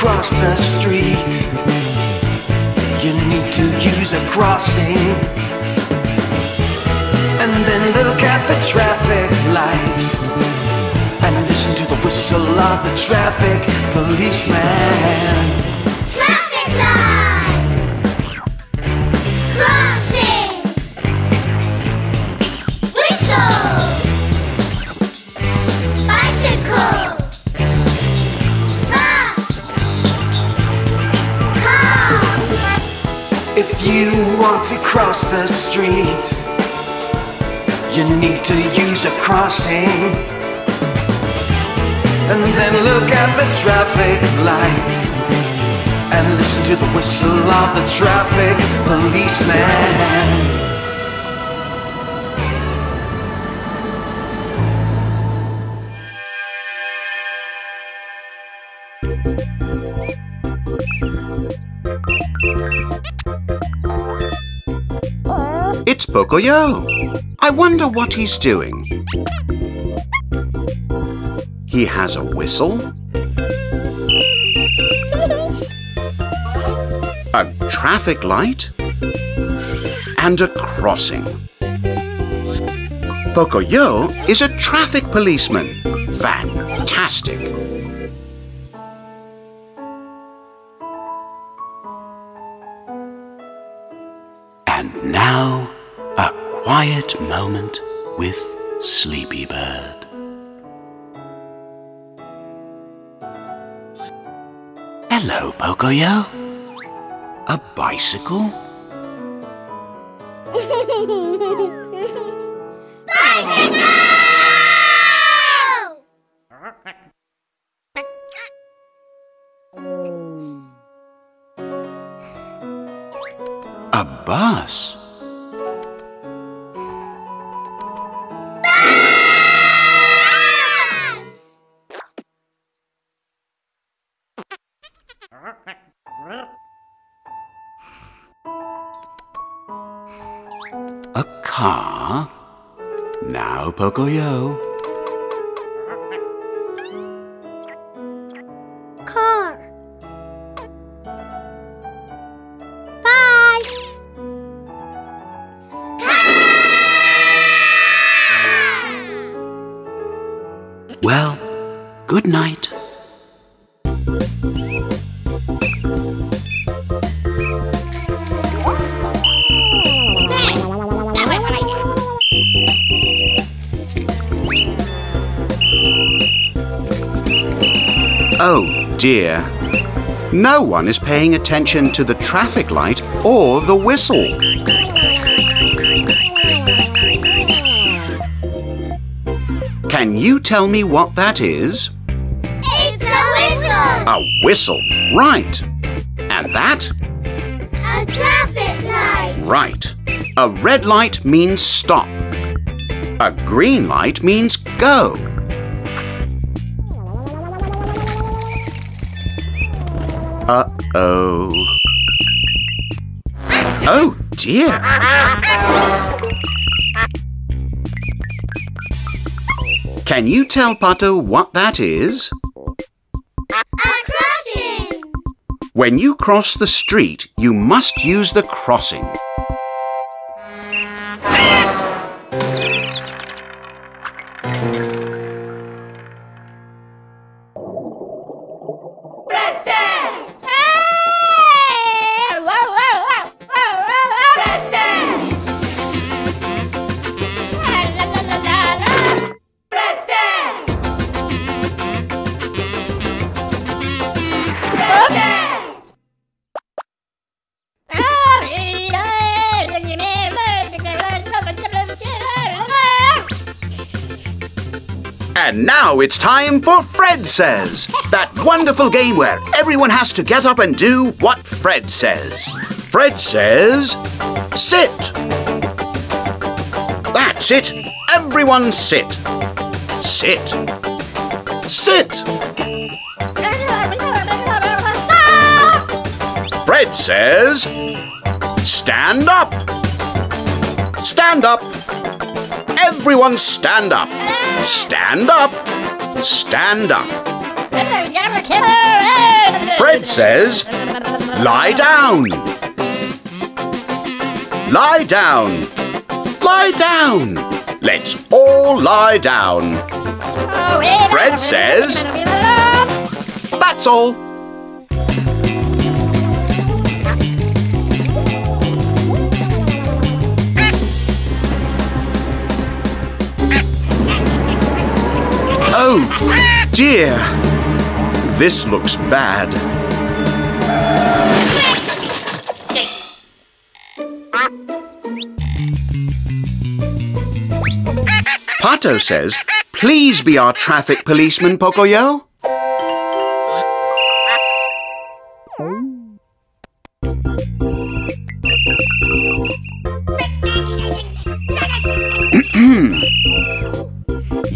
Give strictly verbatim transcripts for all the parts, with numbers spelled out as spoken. cross the street. You need to use a crossing. And then look at the traffic lights. And listen to the whistle of the traffic policeman. Traffic light! Crossing! Whistle! Bicycle! If you want to cross the street, you need to use a crossing. And then look at the traffic lights. And listen to the whistle of the traffic policeman. It's Pocoyo. I wonder what he's doing. He has a whistle, a traffic light, and a crossing. Pocoyo is a traffic policeman. Fantastic! Now, a quiet moment with Sleepy Bird. Hello, Pocoyo. A bicycle? Bicycle! A bus? Car. Now, Pocoyo. Car. Bye. Car. Well, good night. Oh dear, no one is paying attention to the traffic light or the whistle. Can you tell me what that is? It's a whistle! A whistle, right. And that? A traffic light. Right. A red light means stop. A green light means go. Uh-oh. Oh, dear. Can you tell Pato what that is? A crossing. When you cross the street, you must use the crossing. And now it's time for Fred Says, that wonderful game where everyone has to get up and do what Fred says. Fred says, sit. That's it. Everyone sit. Sit. Sit. Fred says, stand up. Stand up. Everyone stand up. Stand up, stand up. Fred says, lie down. Lie down. Lie down. Let's all lie down. Fred says, that's all. Oh dear, this looks bad. Pato says, please be our traffic policeman, Pocoyo.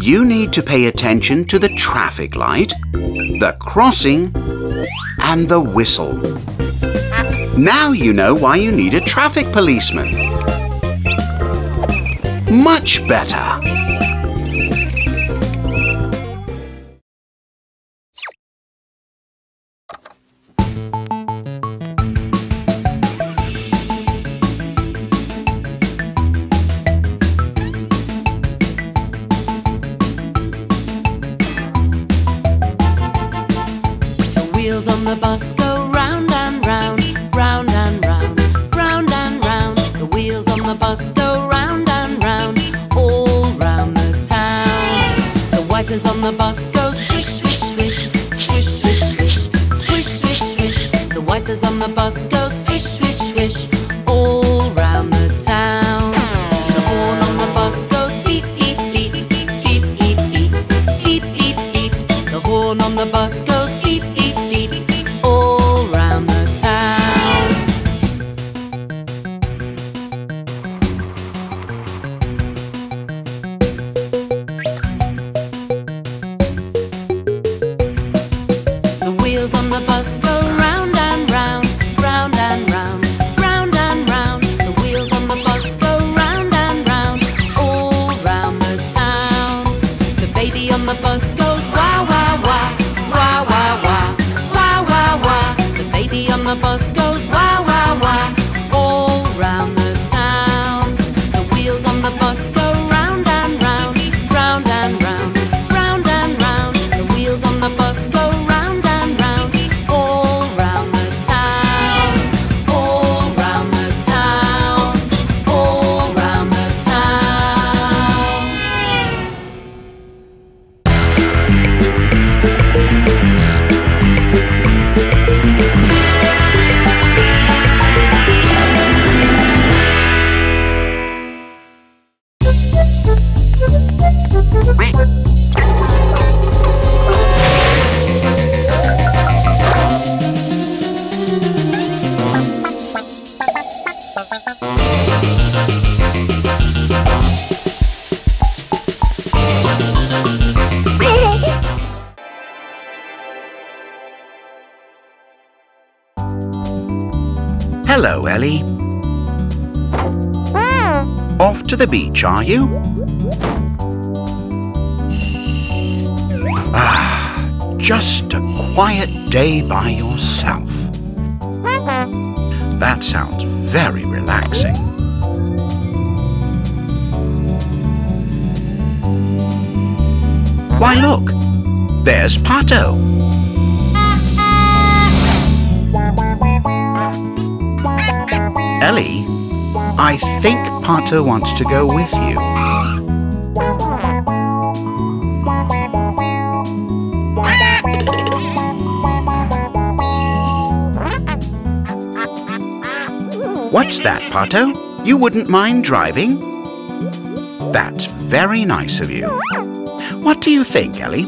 You need to pay attention to the traffic light, the crossing, and the whistle. Now you know why you need a traffic policeman. Much better. Hello, Elly. Mm. Off to the beach, are you? Ah, just a quiet day by yourself. Mm-hmm. That sounds very relaxing. Why, look, there's Pato. Elly, I think Pato wants to go with you. What's that, Pato? You wouldn't mind driving? That's very nice of you. What do you think, Elly?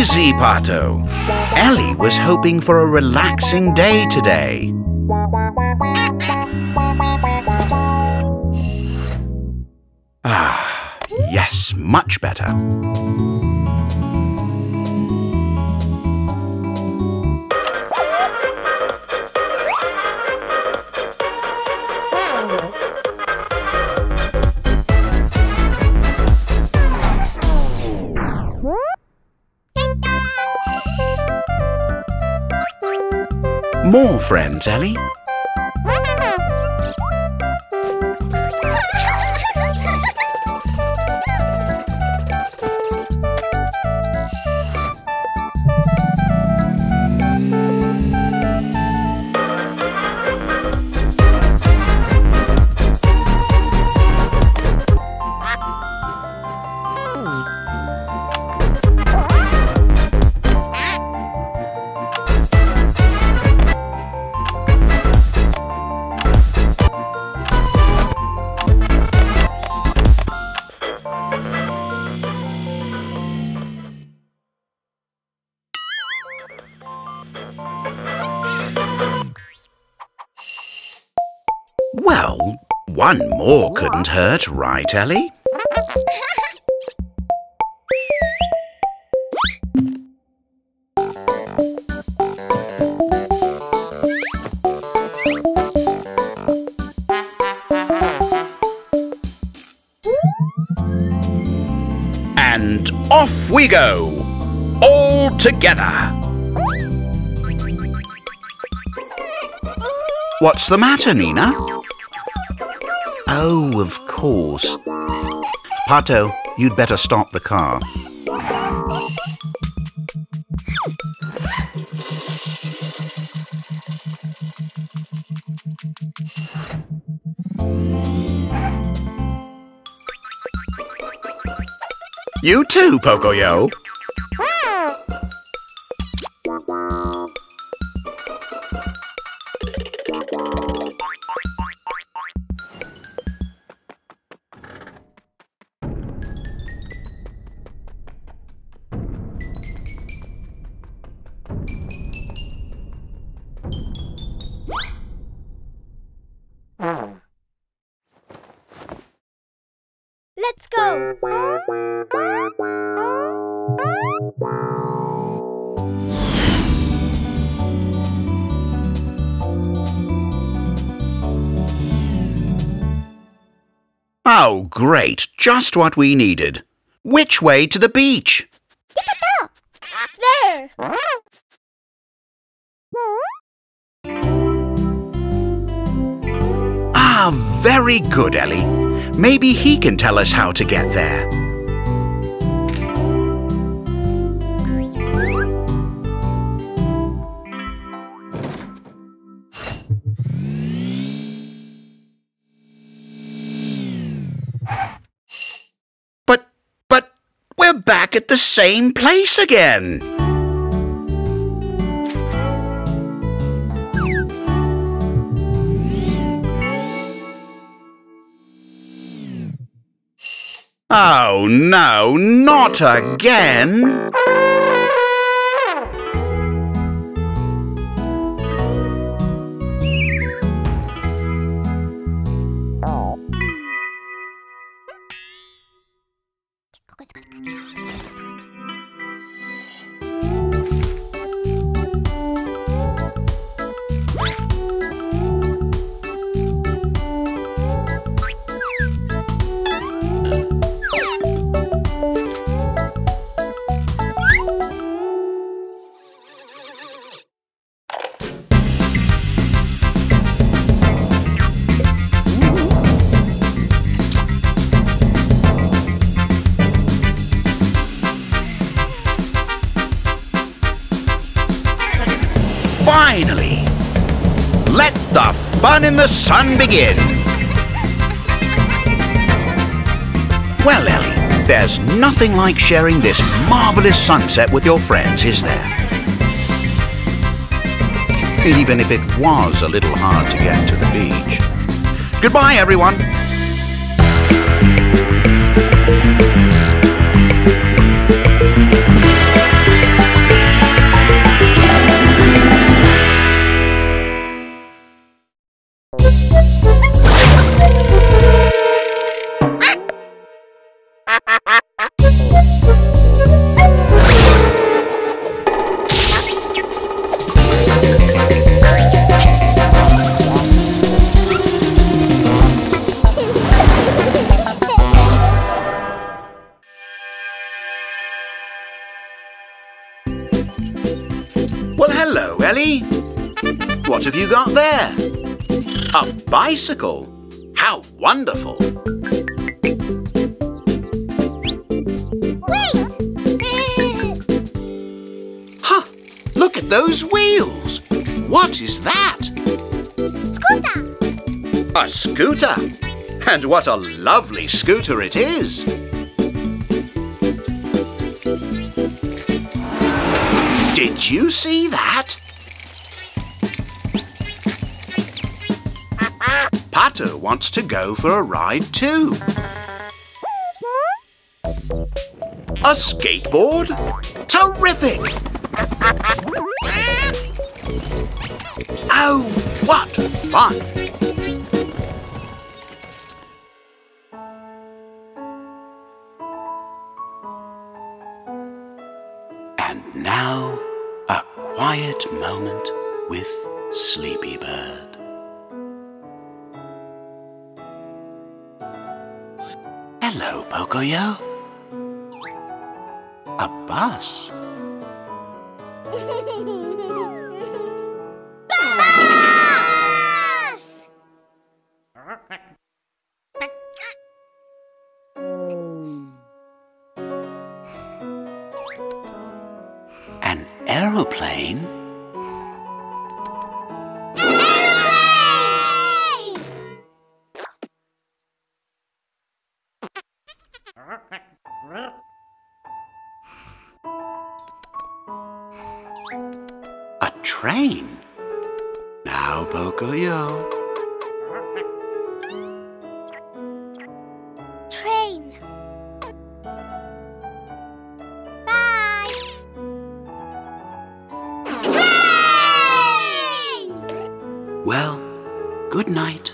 Easy, Pato. Elly was hoping for a relaxing day today. Ah, yes, much better. more friends, Elly. Well, one more couldn't hurt, right, Elly? And off we go, all together. What's the matter, Nina? Oh, of course. Pato, you'd better stop the car. You too, Pocoyo. Let's go! Oh, great! Just what we needed. Which way to the beach? There! Ah, very good, Elly. Maybe he can tell us how to get there. But, but, we're back at the same place again. Oh no, not again! Finally! Let the fun in the sun begin! Well, Elly, there's nothing like sharing this marvellous sunset with your friends, is there? Even if it was a little hard to get to the beach. Goodbye, everyone! What have you got there? A bicycle? How wonderful! Wait! Huh! Look at those wheels! What is that? Scooter! A scooter! And what a lovely scooter it is! Did you see that? Pato wants to go for a ride too. A skateboard? Terrific! Oh, what fun! And now, a quiet moment with Sleepy Bird. Hello, Pocoyo. A bus. Bus! An aeroplane. Train. Now, Pocoyo. Train. Bye. Train! Well, good night.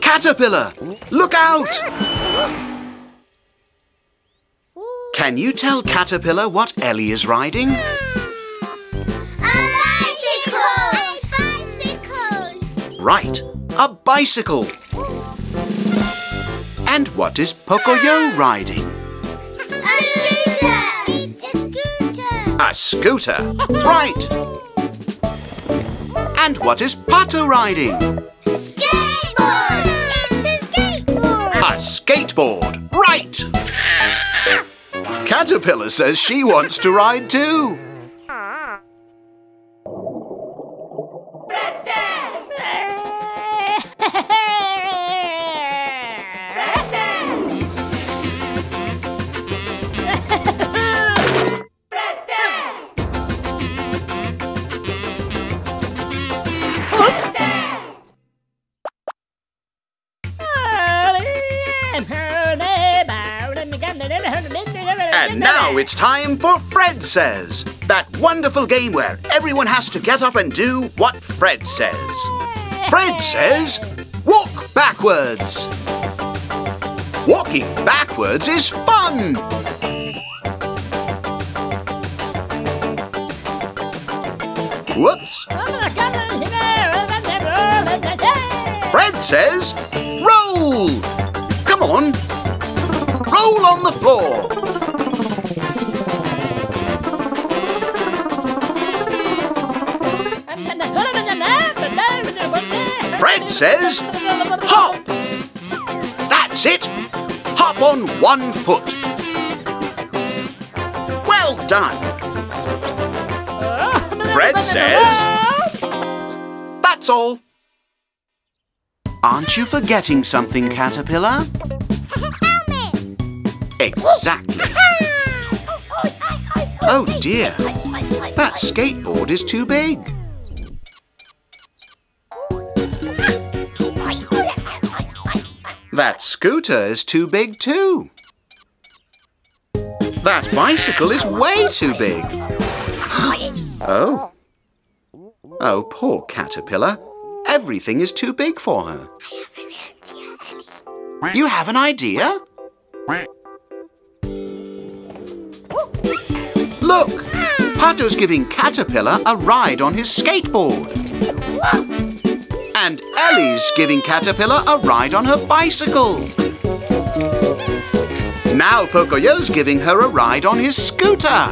Caterpillar, look out! Can you tell Caterpillar what Elly is riding? A bicycle! A bicycle! Right, a bicycle! And what is Pocoyo riding? A scooter! It's a scooter! A scooter! Right! And what is Pato riding? Skateboard! It's a skateboard! A skateboard! Right! Caterpillar says she wants to ride too. Princess! Princess! Princess! Princess! And now it's time for Fred Says, that wonderful game where everyone has to get up and do what Fred says. Fred says, walk backwards. Walking backwards is fun. Whoops. Fred says, roll. Come on, roll on the floor. Fred says, hop! That's it! Hop on one foot. Well done! Fred says, that's all. Aren't you forgetting something, Caterpillar? Helmet! Exactly. Oh dear, that skateboard is too big. That scooter is too big too. That bicycle is way too big. Oh. Oh, poor Caterpillar. Everything is too big for her. I have an idea, Elly. You have an idea? Look! Pato's giving Caterpillar a ride on his skateboard. And Elly's giving Caterpillar a ride on her bicycle. Now Pocoyo's giving her a ride on his scooter.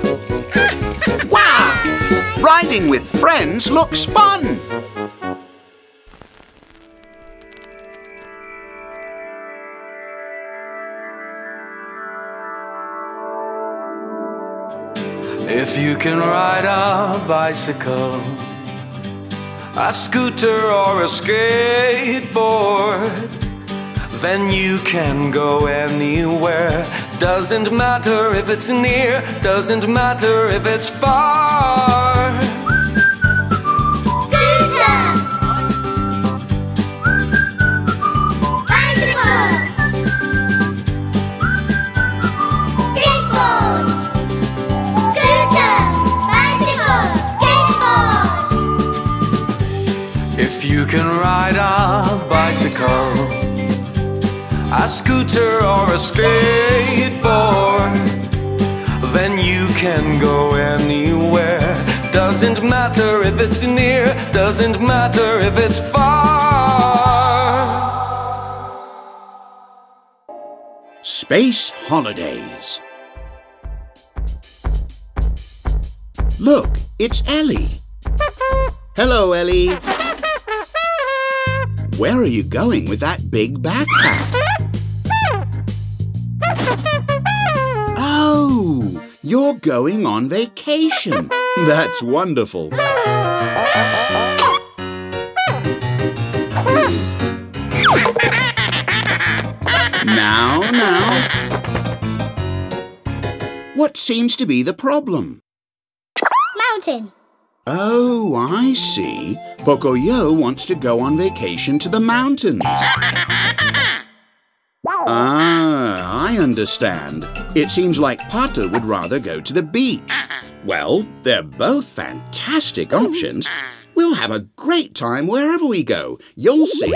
Wow! Riding with friends looks fun. If you can ride a bicycle, a scooter or a skateboard, then you can go anywhere. Doesn't matter if it's near, doesn't matter if it's far. Scooter! Bicycle! Skateboard! If you can ride a bicycle, a scooter or a skateboard, then you can go anywhere. Doesn't matter if it's near, doesn't matter if it's far. Space Holidays. Look, it's Elly. Hello, Elly. Where are you going with that big backpack? Oh, you're going on vacation. That's wonderful. Now, now. What seems to be the problem? Mountain. Oh, I see. Pocoyo wants to go on vacation to the mountains. Ah, I understand. It seems like Pato would rather go to the beach. Well, they're both fantastic options. We'll have a great time wherever we go. You'll see.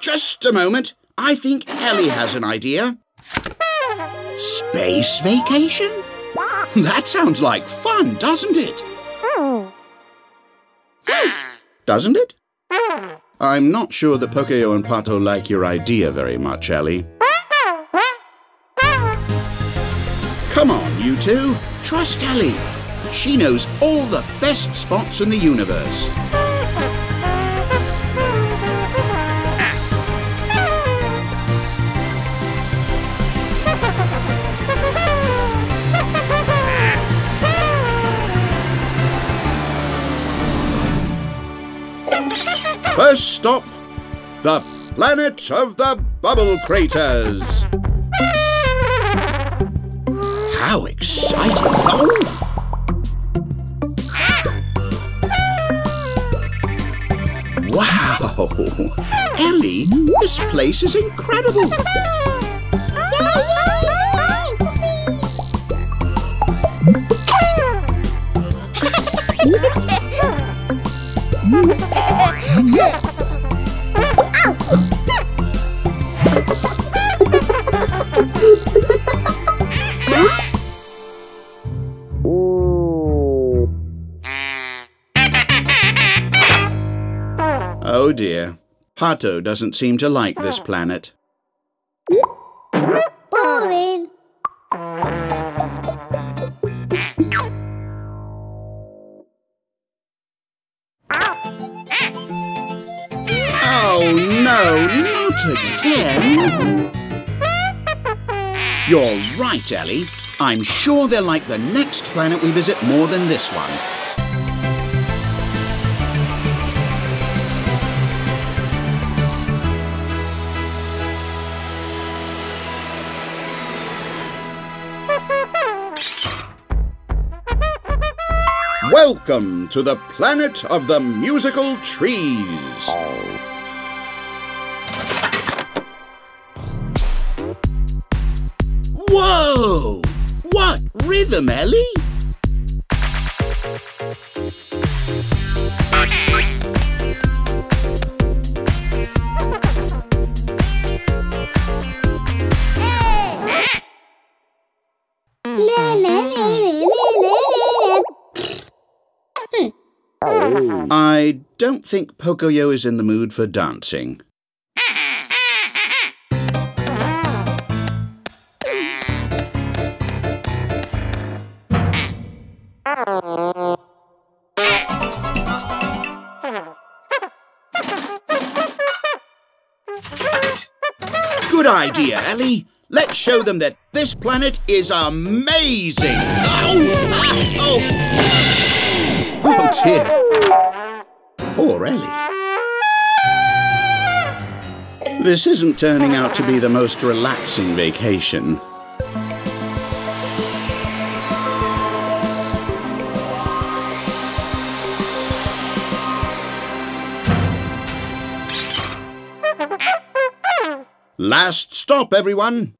Just a moment. I think Elly has an idea. Space vacation? That sounds like fun, doesn't it? Doesn't it? I'm not sure that Pocoyo and Pato like your idea very much, Elly. Come on, you two. Trust Elly. She knows all the best spots in the universe. First stop, the planet of the bubble craters. How exciting! Oh. Wow! Elly, this place is incredible. Oh dear, Pato doesn't seem to like this planet. Boring. Oh no, not again! You're right, Elly. I'm sure they'll like the next planet we visit more than this one. Welcome to the planet of the musical trees. Whoa! What rhythm, Elly? I don't think Pocoyo is in the mood for dancing. Good idea, Elly. Let's show them that this planet is amazing. Oh! Ah, oh! Oh, dear. Poor Elly. This isn't turning out to be the most relaxing vacation. Last stop, everyone.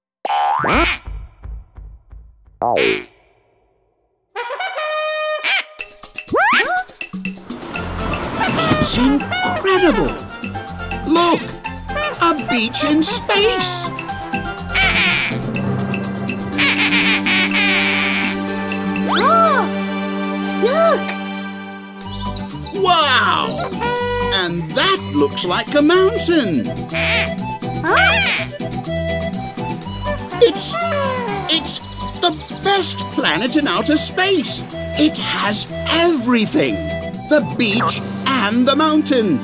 It's incredible! Look! A beach in space! Oh, look! Wow! And that looks like a mountain! It's... it's the best planet in outer space. It has everything. The beach and the mountain.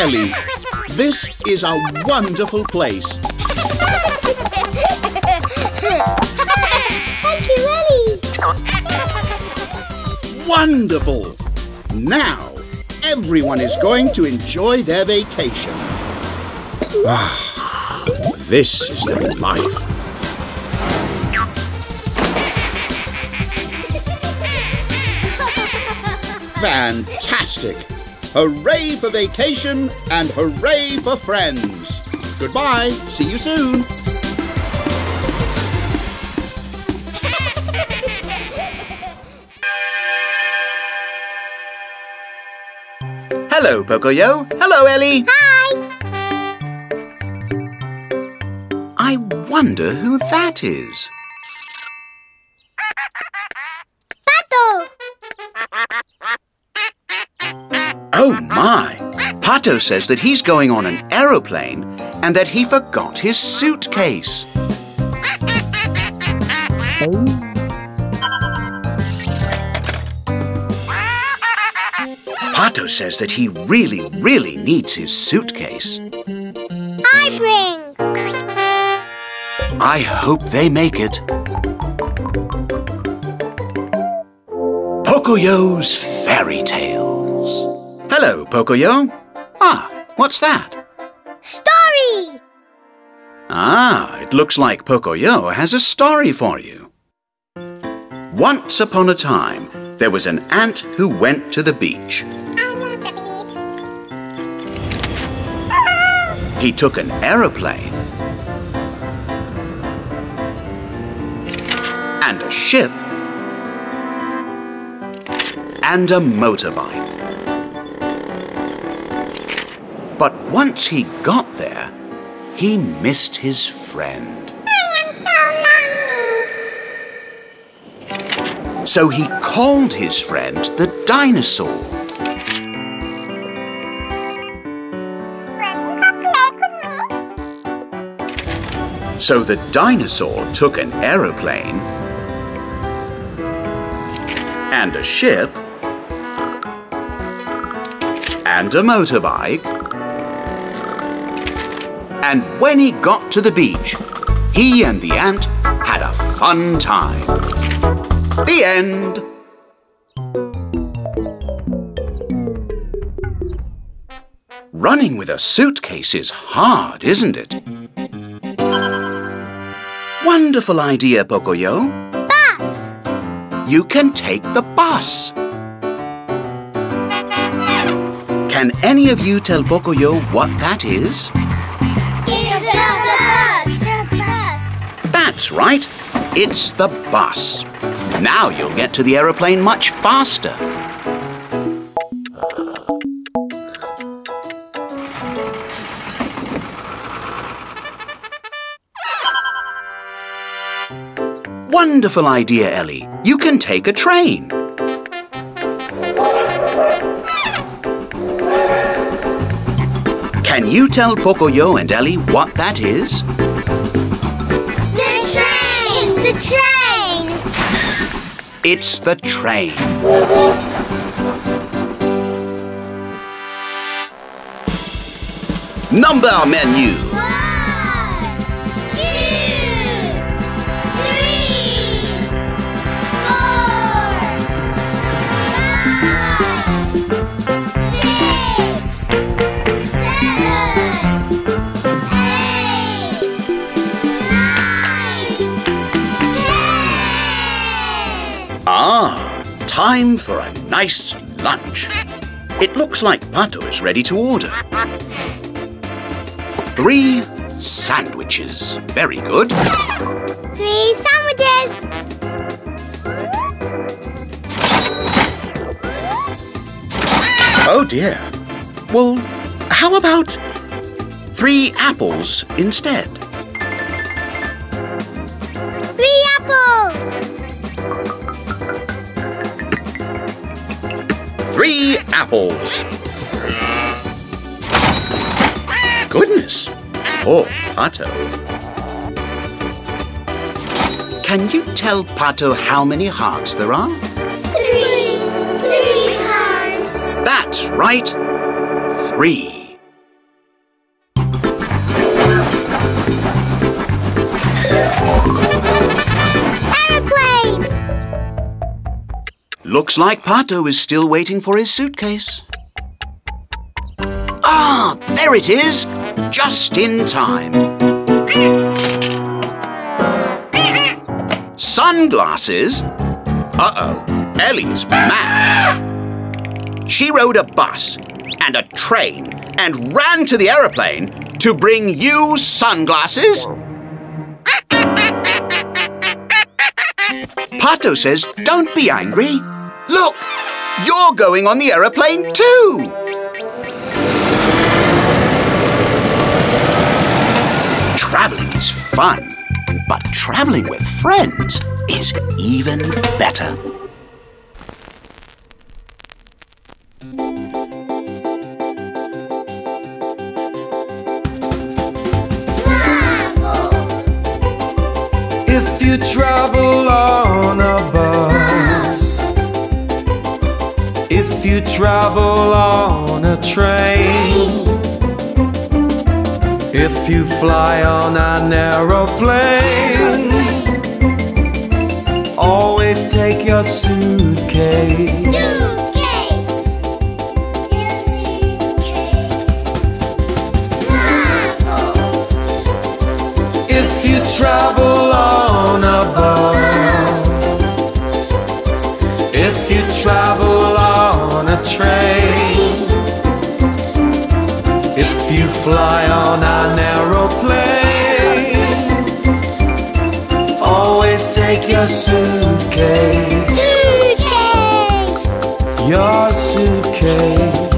Elly, this is a wonderful place. Thank you, Elly. Wonderful! Now, everyone is going to enjoy their vacation. Ah, this is their life. Fantastic! Hooray for vacation and hooray for friends! Goodbye, see you soon! Hello, Pocoyo. Hello, Elly. Hi. I wonder who that is. Pato. Oh, my. Pato says that he's going on an aeroplane and that he forgot his suitcase. Oh. Pato says that he really, really needs his suitcase. I bring. I hope they make it. Pocoyo's Fairy Tales. Hello, Pocoyo. Ah, what's that? Story! Ah, it looks like Pocoyo has a story for you. Once upon a time, there was an ant who went to the beach. He took an aeroplane and a ship and a motorbike. But once he got there, he missed his friend. I am so lonely. So he called his friend the dinosaur. So the dinosaur took an aeroplane and a ship and a motorbike, and when he got to the beach, he and the ant had a fun time. The end. Running with a suitcase is hard, isn't it? Wonderful idea, Pocoyo. Bus! You can take the bus. Can any of you tell Pocoyo what that is? It's the bus! The bus! That's right. It's the bus. Now you'll get to the aeroplane much faster. Wonderful idea, Elly. You can take a train. Can you tell Pocoyo and Elly what that is? The train! The train! It's the train. Number menu. One, two, three, four, five, six, seven, eight, nine, ten. Ah, time for a nice lunch. It looks like Pato is ready to order. Three sandwiches. Very good. Three sandwiches. Oh dear. Well, how about three apples instead? Three apples. Three apples. Goodness! Poor Pato. Can you tell Pato how many hearts there are? Three. Three hearts. That's right. Three. Aeroplane! Looks like Pato is still waiting for his suitcase. Ah, there it is! Just in time. Sunglasses? Uh-oh, Elly's mad. She rode a bus and a train and ran to the aeroplane to bring you sunglasses? Pato says, don't be angry. Look, you're going on the aeroplane too. Travelling is fun, but travelling with friends is even better. Travel. If you travel on a bus, travel. If you travel on a train, train. If you fly on an aeroplane, always take your suitcase. Suitcase. Your suitcase. Travel. If you travel on a bus, if you travel on a train, if you fly on an aeroplane, always take your suitcase. Suitcase. Your suitcase.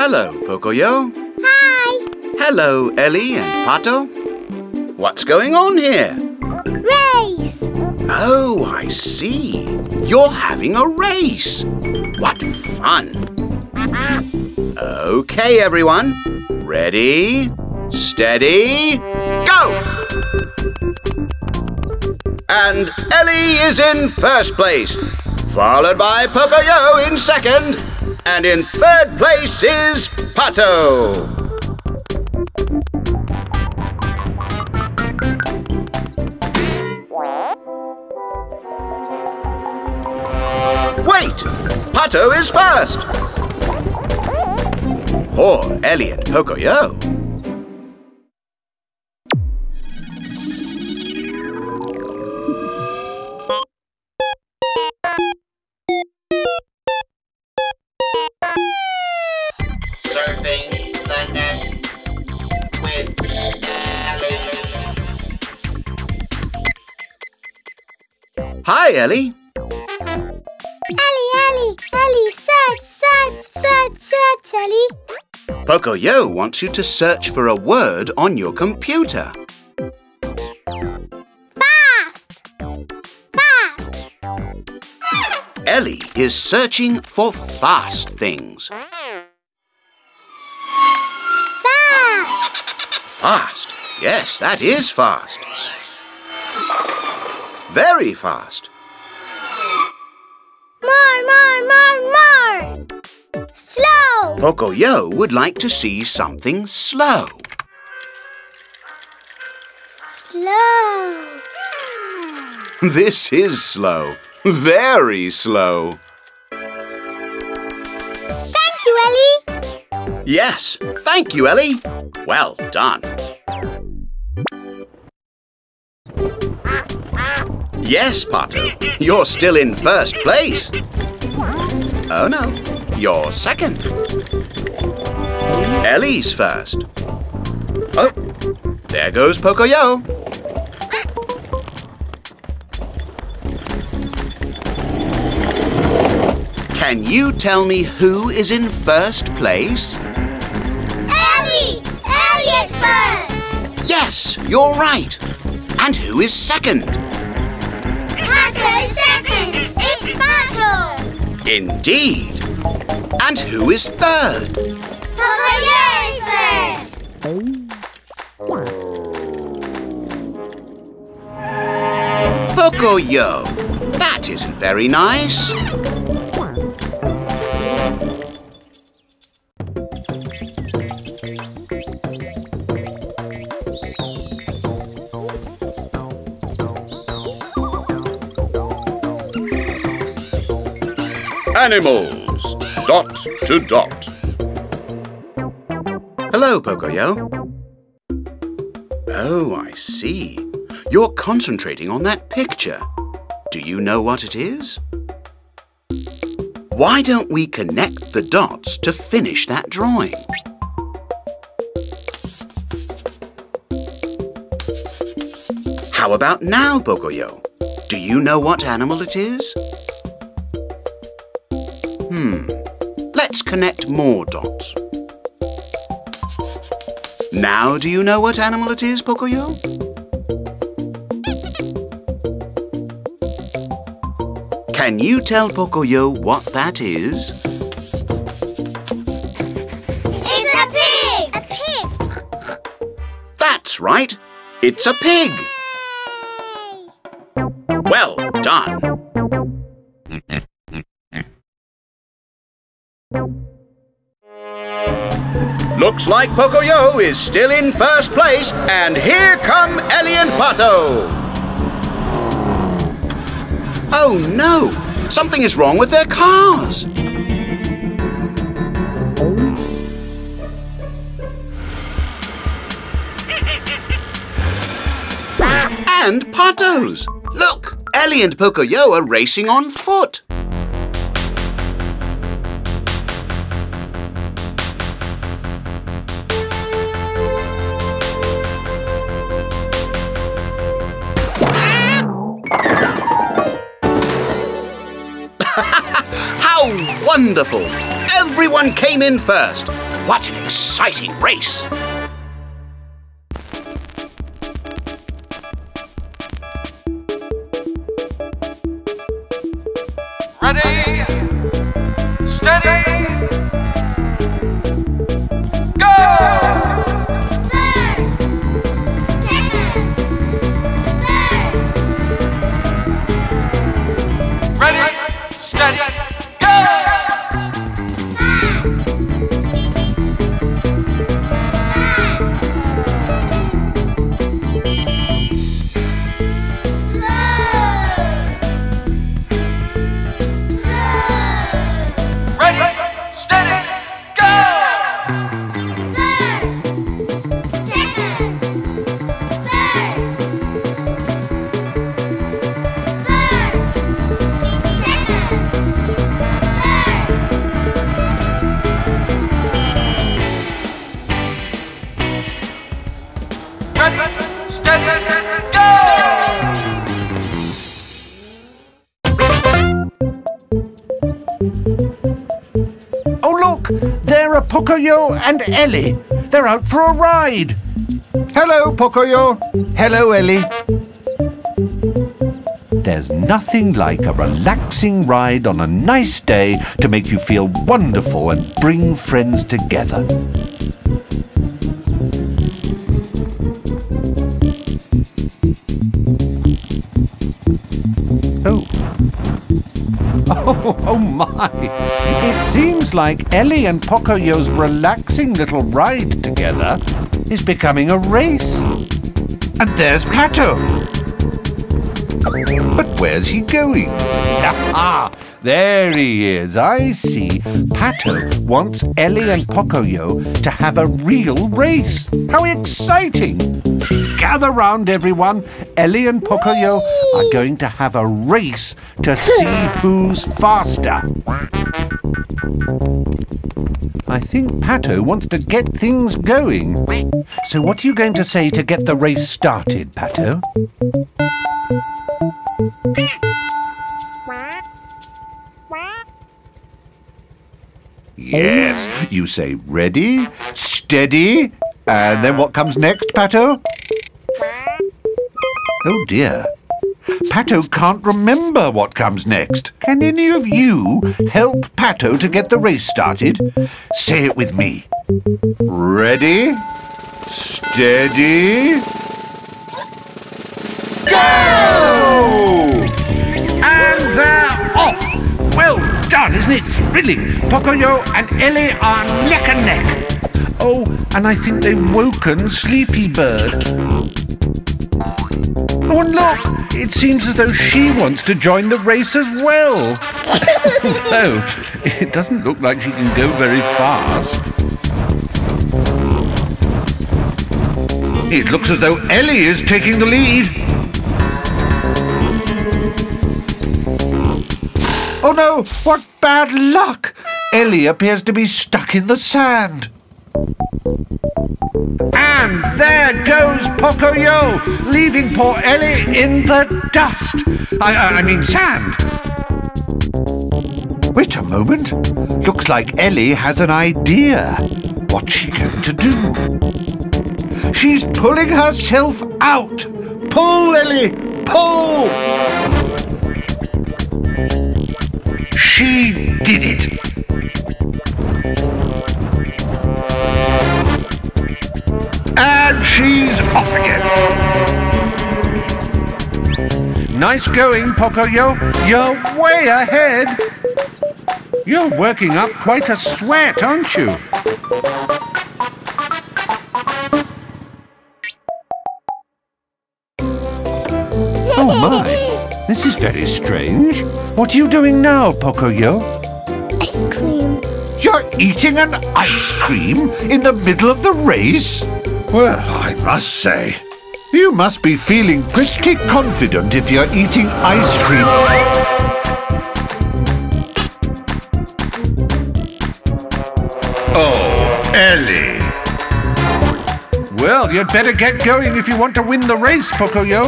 Hello, Pocoyo. Hi. Hello, Elly and Pato. What's going on here? Race. Oh, I see. You're having a race. What fun. Okay, everyone. Ready, steady, go! And Elly is in first place, followed by Pocoyo in second, and in third place is Pato. Wait! Pato is first! Poor Elly and Pocoyo. Surfing the net with Elly. Hi, Elly. Elly, Elly, Elly, search, search, search, search, Elly. Pocoyo wants you to search for a word on your computer. Fast! Fast! Elly is searching for fast things. Fast! Fast. Yes, that is fast. Very fast. More, more, more, more. Slow. Pocoyo would like to see something slow. Slow. This is slow. Very slow. Thank you, Elly. Yes, thank you, Elly. Well done. Yes, Pato, you're still in first place. Oh no, you're second. Elly's first. Oh, there goes Pocoyo. Can you tell me who is in first place? Elly! Elly is first! Yes, you're right. And who is second? Indeed! And who is third? Pocoyo is third! Pocoyo! That isn't very nice! Animals, dot to dot. Hello, Pocoyo. Oh, I see. You're concentrating on that picture. Do you know what it is? Why don't we connect the dots to finish that drawing? How about now, Pocoyo? Do you know what animal it is? Hmm. Let's connect more dots. Now do you know what animal it is, Pocoyo? Can you tell Pocoyo what that is? It's a pig! A pig! That's right! It's a pig! Yay! Well done! Looks like Pocoyo is still in first place, and here come Elly and Pato! Oh no! Something is wrong with their cars! And Pato's! Look! Elly and Pocoyo are racing on foot! Wonderful! Everyone came in first. What an exciting race! Ready, steady, go! Third, second, third. Ready, steady. Pocoyo and Elly. They're out for a ride. Hello, Pocoyo. Hello, Elly. There's nothing like a relaxing ride on a nice day to make you feel wonderful and bring friends together. Oh my! It seems like Elly and Pocoyo's relaxing little ride together is becoming a race. And there's Pato. But where's he going? Aha! There he is, I see. Pato wants Elly and Pocoyo to have a real race. How exciting! Gather round, everyone. Elly and Pocoyo Whee! Are going to have a race to see who's faster. I think Pato wants to get things going. So what are you going to say to get the race started, Pato? Yes, you say ready, steady, and then what comes next, Pato? Oh dear. Pato can't remember what comes next. Can any of you help Pato to get the race started? Say it with me. Ready, steady, go! And they're off! Well done, isn't it thrilling? Pocoyo and Elly are neck and neck. Oh, and I think they've woken Sleepy Bird. Oh, and look, it seems as though she wants to join the race as well. Though, it doesn't look like she can go very fast. It looks as though Elly is taking the lead. Oh no, what bad luck! Elly appears to be stuck in the sand. And there goes Pocoyo, leaving poor Elly in the dust. I, I, I mean sand. Wait a moment. Looks like Elly has an idea. What's she going to do? She's pulling herself out. Pull, Elly, pull. She did it. And she's off again. Nice going, Pocoyo. You're way ahead. You're working up quite a sweat, aren't you? Oh, my. This is very strange. What are you doing now, Pocoyo? Ice cream. You're eating an ice cream in the middle of the race? Well, I must say, you must be feeling pretty confident if you're eating ice cream. Oh, Elly. Well, you'd better get going if you want to win the race, Pocoyo.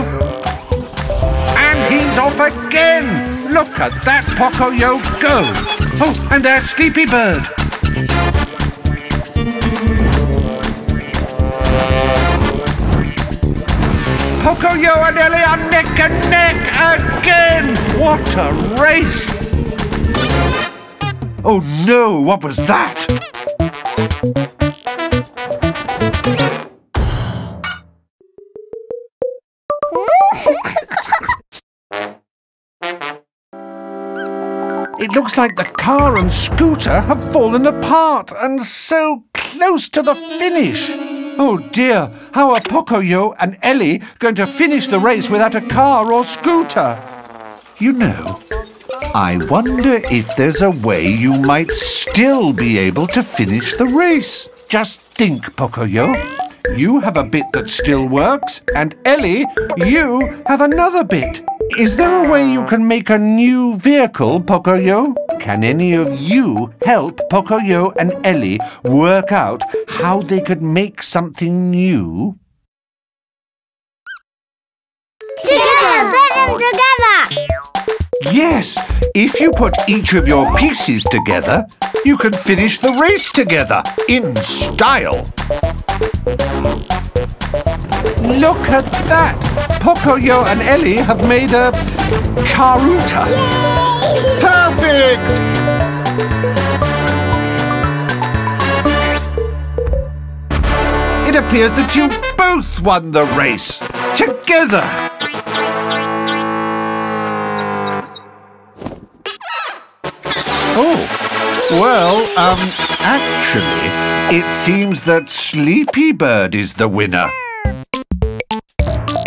And he's off again. Look at that Pocoyo go. Oh, and there's Sleepy Bird. Pocoyo and Elly are neck and neck again! What a race! Oh no, what was that? It looks like the car and scooter have fallen apart and so close to the finish. Oh dear, how are Pocoyo and Elly going to finish the race without a car or scooter? You know, I wonder if there's a way you might still be able to finish the race. Just think, Pocoyo. You have a bit that still works, and Elly, you have another bit. Is there a way you can make a new vehicle, Pocoyo? Can any of you help Pocoyo and Elly work out how they could make something new? Together! Put them together! Yes, if you put each of your pieces together, you can finish the race together in style. Look at that! Pocoyo and Elly have made a caruta. Yay! Perfect! It appears that you both won the race together. Oh, well, um, actually, it seems that Sleepy Bird is the winner.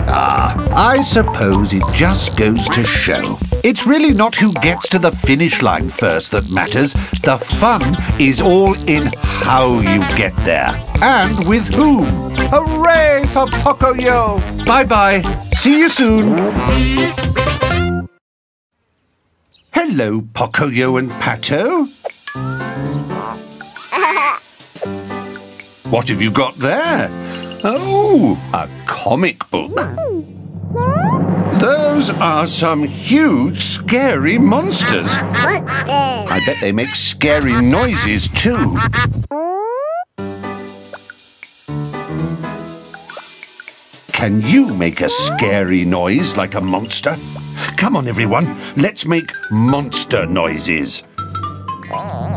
Ah, I suppose it just goes to show. It's really not who gets to the finish line first that matters. The fun is all in how you get there and with whom. Hooray for Pocoyo! Bye-bye. See you soon. Hello, Pocoyo and Pato. What have you got there? Oh, a comic book. Those are some huge, scary monsters. I bet they make scary noises too. Can you make a scary noise like a monster? Come on, everyone, let's make monster noises. Yay!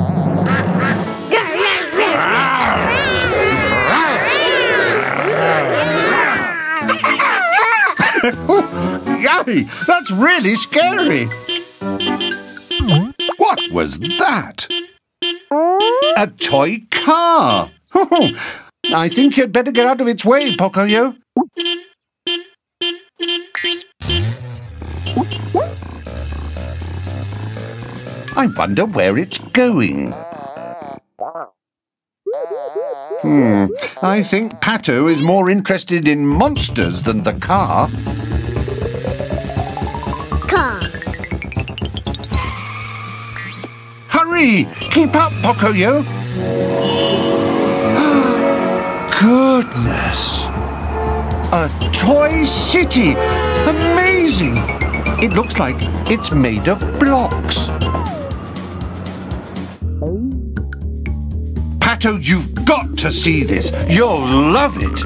That's really scary. What was that? A toy car. I think you'd better get out of its way, Pocoyo. I wonder where it's going. Hmm, I think Pato is more interested in monsters than the car. Car. Hurry! Keep up, Pocoyo! Goodness! A toy city! Amazing! It looks like it's made of blocks. Pato, you've got to see this. You'll love it.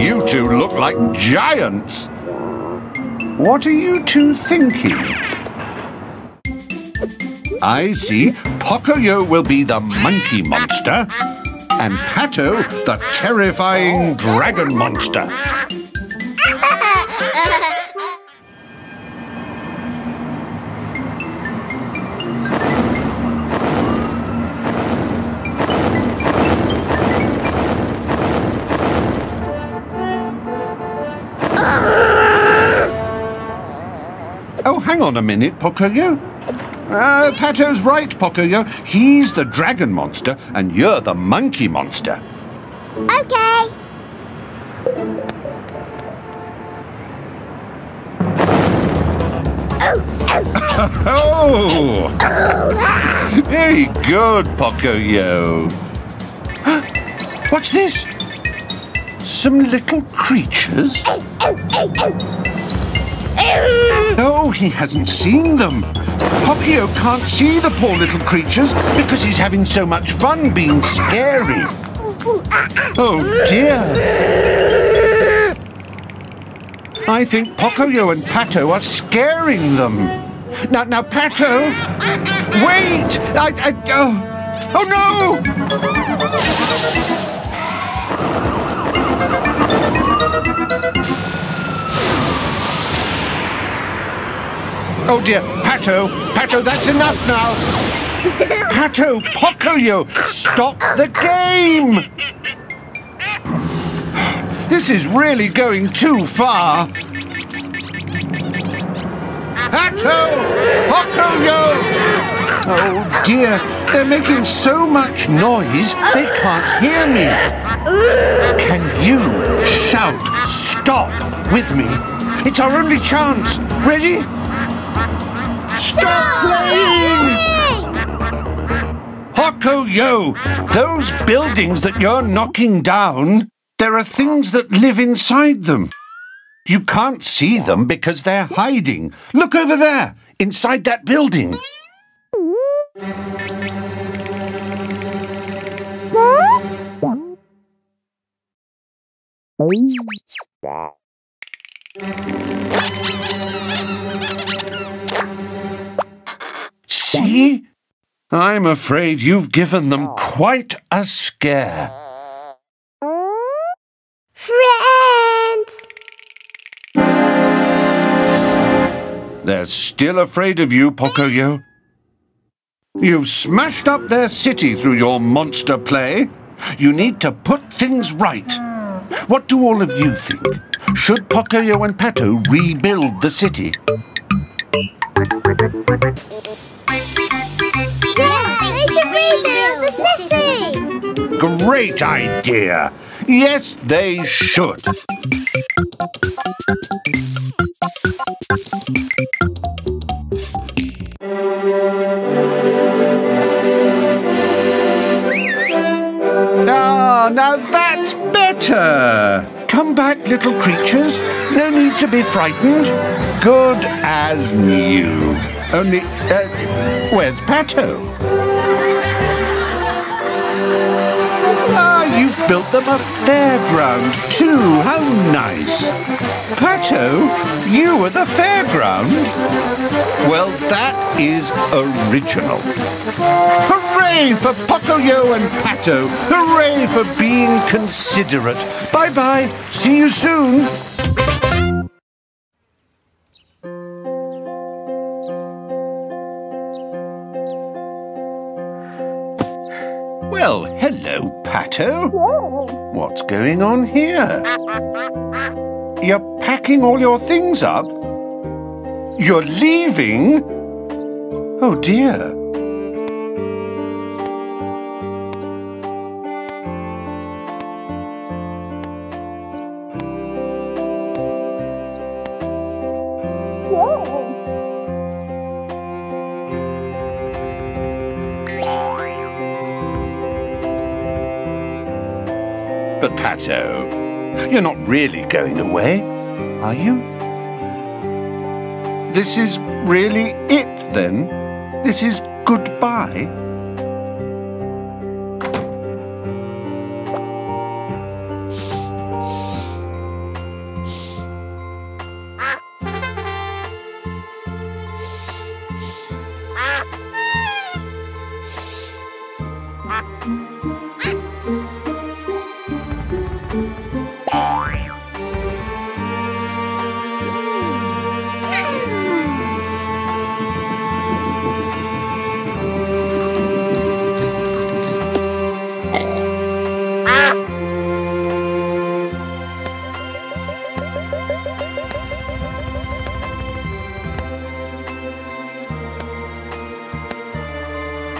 You two look like giants. What are you two thinking? I see Pocoyo will be the monkey monster and Pato the terrifying dragon monster. Oh, hang on a minute, Pocoyo. Uh, Pato's right, Pocoyo. He's the dragon monster and you're the monkey monster. Okay. Oh! Oh! Very good, Pocoyo. What's this? Some little creatures? No, he hasn't seen them. Pocoyo can't see the poor little creatures because he's having so much fun being scary. Oh dear. I think Pocoyo and Pato are scaring them. Now, now, Pato! Wait! I, I, oh, oh no! Oh dear. Pato, Pato, that's enough now. Pato, Pocoyo, stop the game. This is really going too far. Pato, Pocoyo. Oh dear, they're making so much noise they can't hear me. Can you shout stop with me? It's our only chance. Ready? Stop, Stop playing! playing! Pocoyo, those buildings that you're knocking down, there are things that live inside them. You can't see them because they're hiding. Look over there, inside that building. Elly? I'm afraid you've given them quite a scare. Friends! They're still afraid of you, Pocoyo. You've smashed up their city through your monster play. You need to put things right. What do all of you think? Should Pocoyo and Pato rebuild the city? Yes, they should rebuild the city! Great idea! Yes, they should! Now that's better! Come back, little creatures. No need to be frightened. Good as new. Only, uh, where's Pato? Ah, you've built them a fairground too. How nice. Pato, you at the fairground? Well, that is original. Hooray for Pocoyo and Pato! Hooray for being considerate! Bye-bye! See you soon! Well, hello, Pato. What's going on here? You're packing all your things up? You're leaving? Oh, dear. But Pato, you're not really going away, are you? This is really it, then? This is goodbye?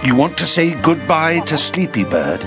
You want to say goodbye to Sleepy Bird?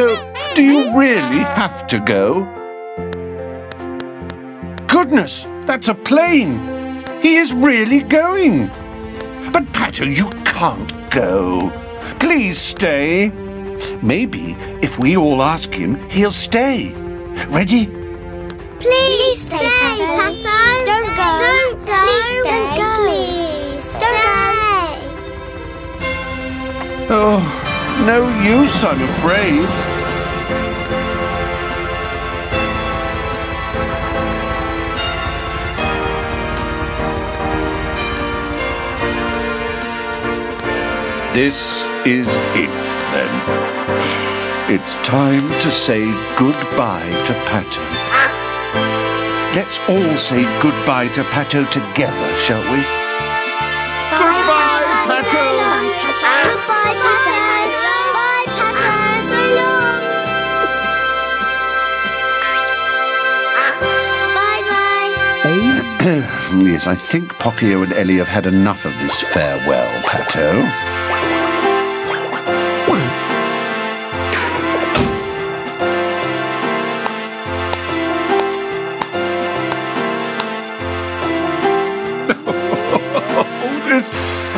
Pato, do you really have to go? Goodness, that's a plane! He is really going! But Pato, you can't go. Please stay. Maybe if we all ask him, he'll stay. Ready? Please, please stay, stay, Pato. Pato. Don't go. Don't go. Please stay. Don't go. Please stay. Oh. No use, I'm afraid. This is it, then. It's time to say goodbye to Pato. Let's all say goodbye to Pato together, shall we? Goodbye, Pato! Goodbye, Pato! Bye, Pato! So long! Bye-bye! Yes, I think Pocoyo and Elly have had enough of this farewell, Pato.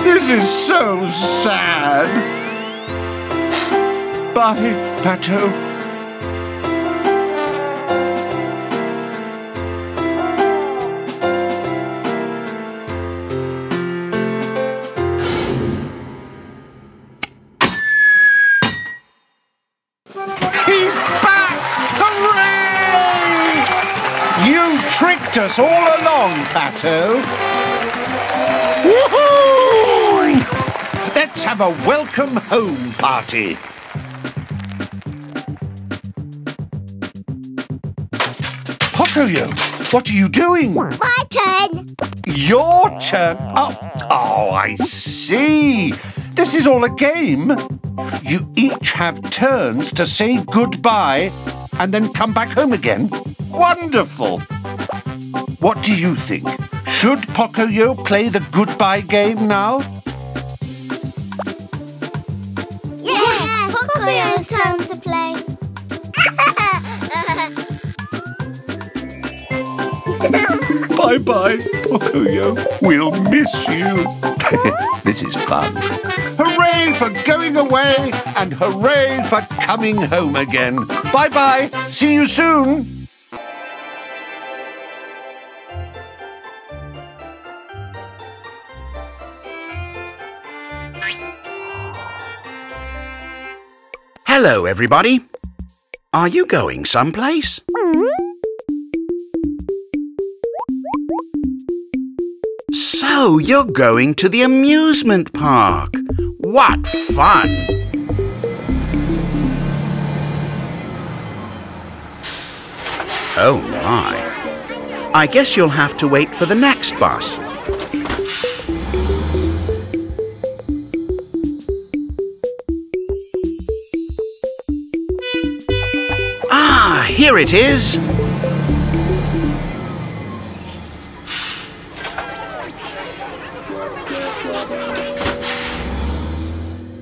This is so sad. Bye, Pato. He's back! Hooray! You tricked us all along, Pato. Woohoo! Let's have a welcome home party. Pocoyo, what are you doing? My turn. Your turn? Oh, oh, I see. This is all a game. You each have turns to say goodbye and then come back home again. Wonderful. What do you think? Should Pocoyo play the goodbye game now? Time to play. Bye-bye, Pocoyo. We'll miss you. This is fun. Hooray for going away and hooray for coming home again. Bye-bye. See you soon. Hello, everybody. Are you going someplace? So, you're going to the amusement park. What fun! Oh, my. I guess you'll have to wait for the next bus. Here it is.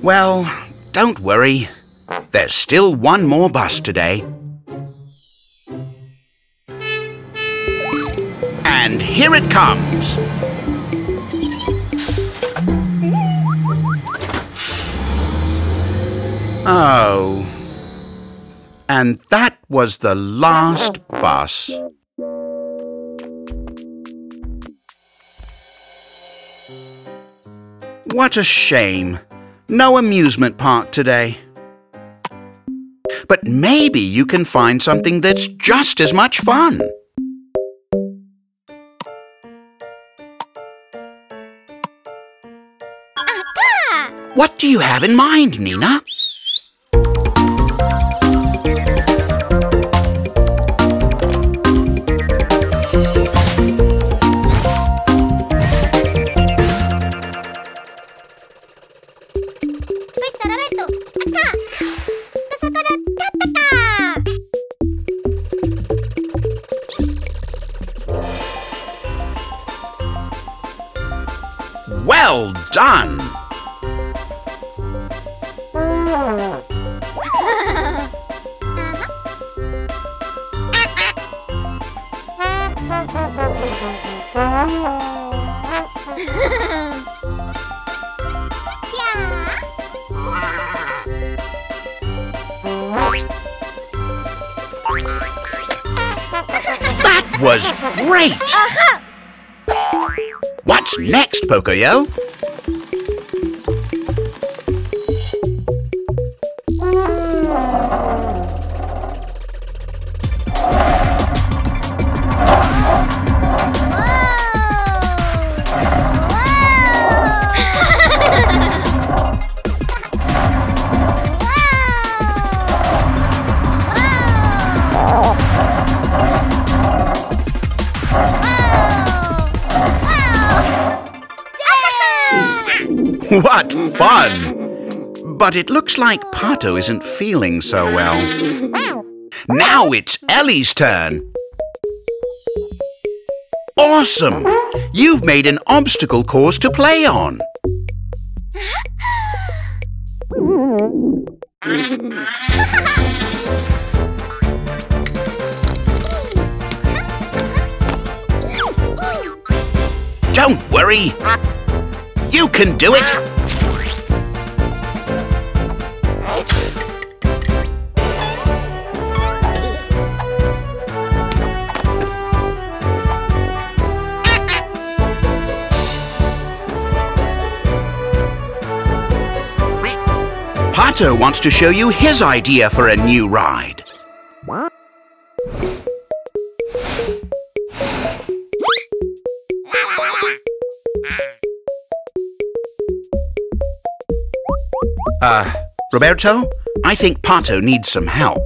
Well, don't worry. There's still one more bus today. And here it comes. Oh. And that was the last bus. What a shame. No amusement park today. But maybe you can find something that's just as much fun. Papa! What do you have in mind, Nina? Well done! That was great! Uh-huh. What's next, Pocoyo? fun! But it looks like Pato isn't feeling so well. Now it's Elly's turn. Awesome! You've made an obstacle course to play on. Don't worry. You can do it. Pato wants to show you his idea for a new ride. Uh, Roberto, I think Pato needs some help.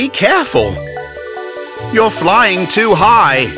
Be careful! You're flying too high!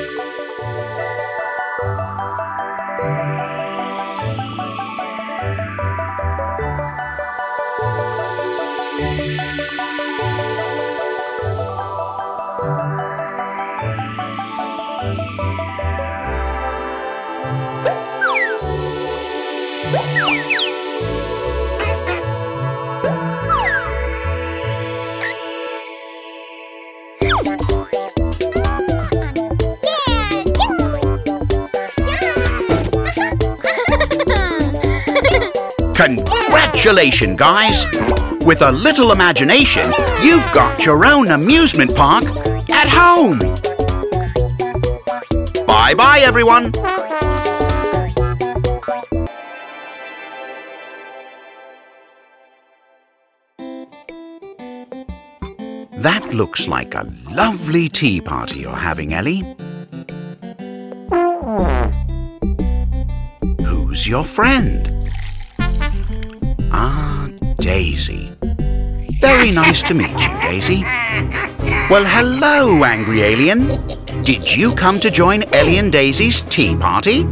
Congratulations, guys! With a little imagination, you've got your own amusement park at home! Bye-bye, everyone! That looks like a lovely tea party you're having, Elly. Who's your friend? Ah, Daisy. Very nice to meet you, Daisy. Well, hello, Angry Alien. Did you come to join Elly and Daisy's tea party?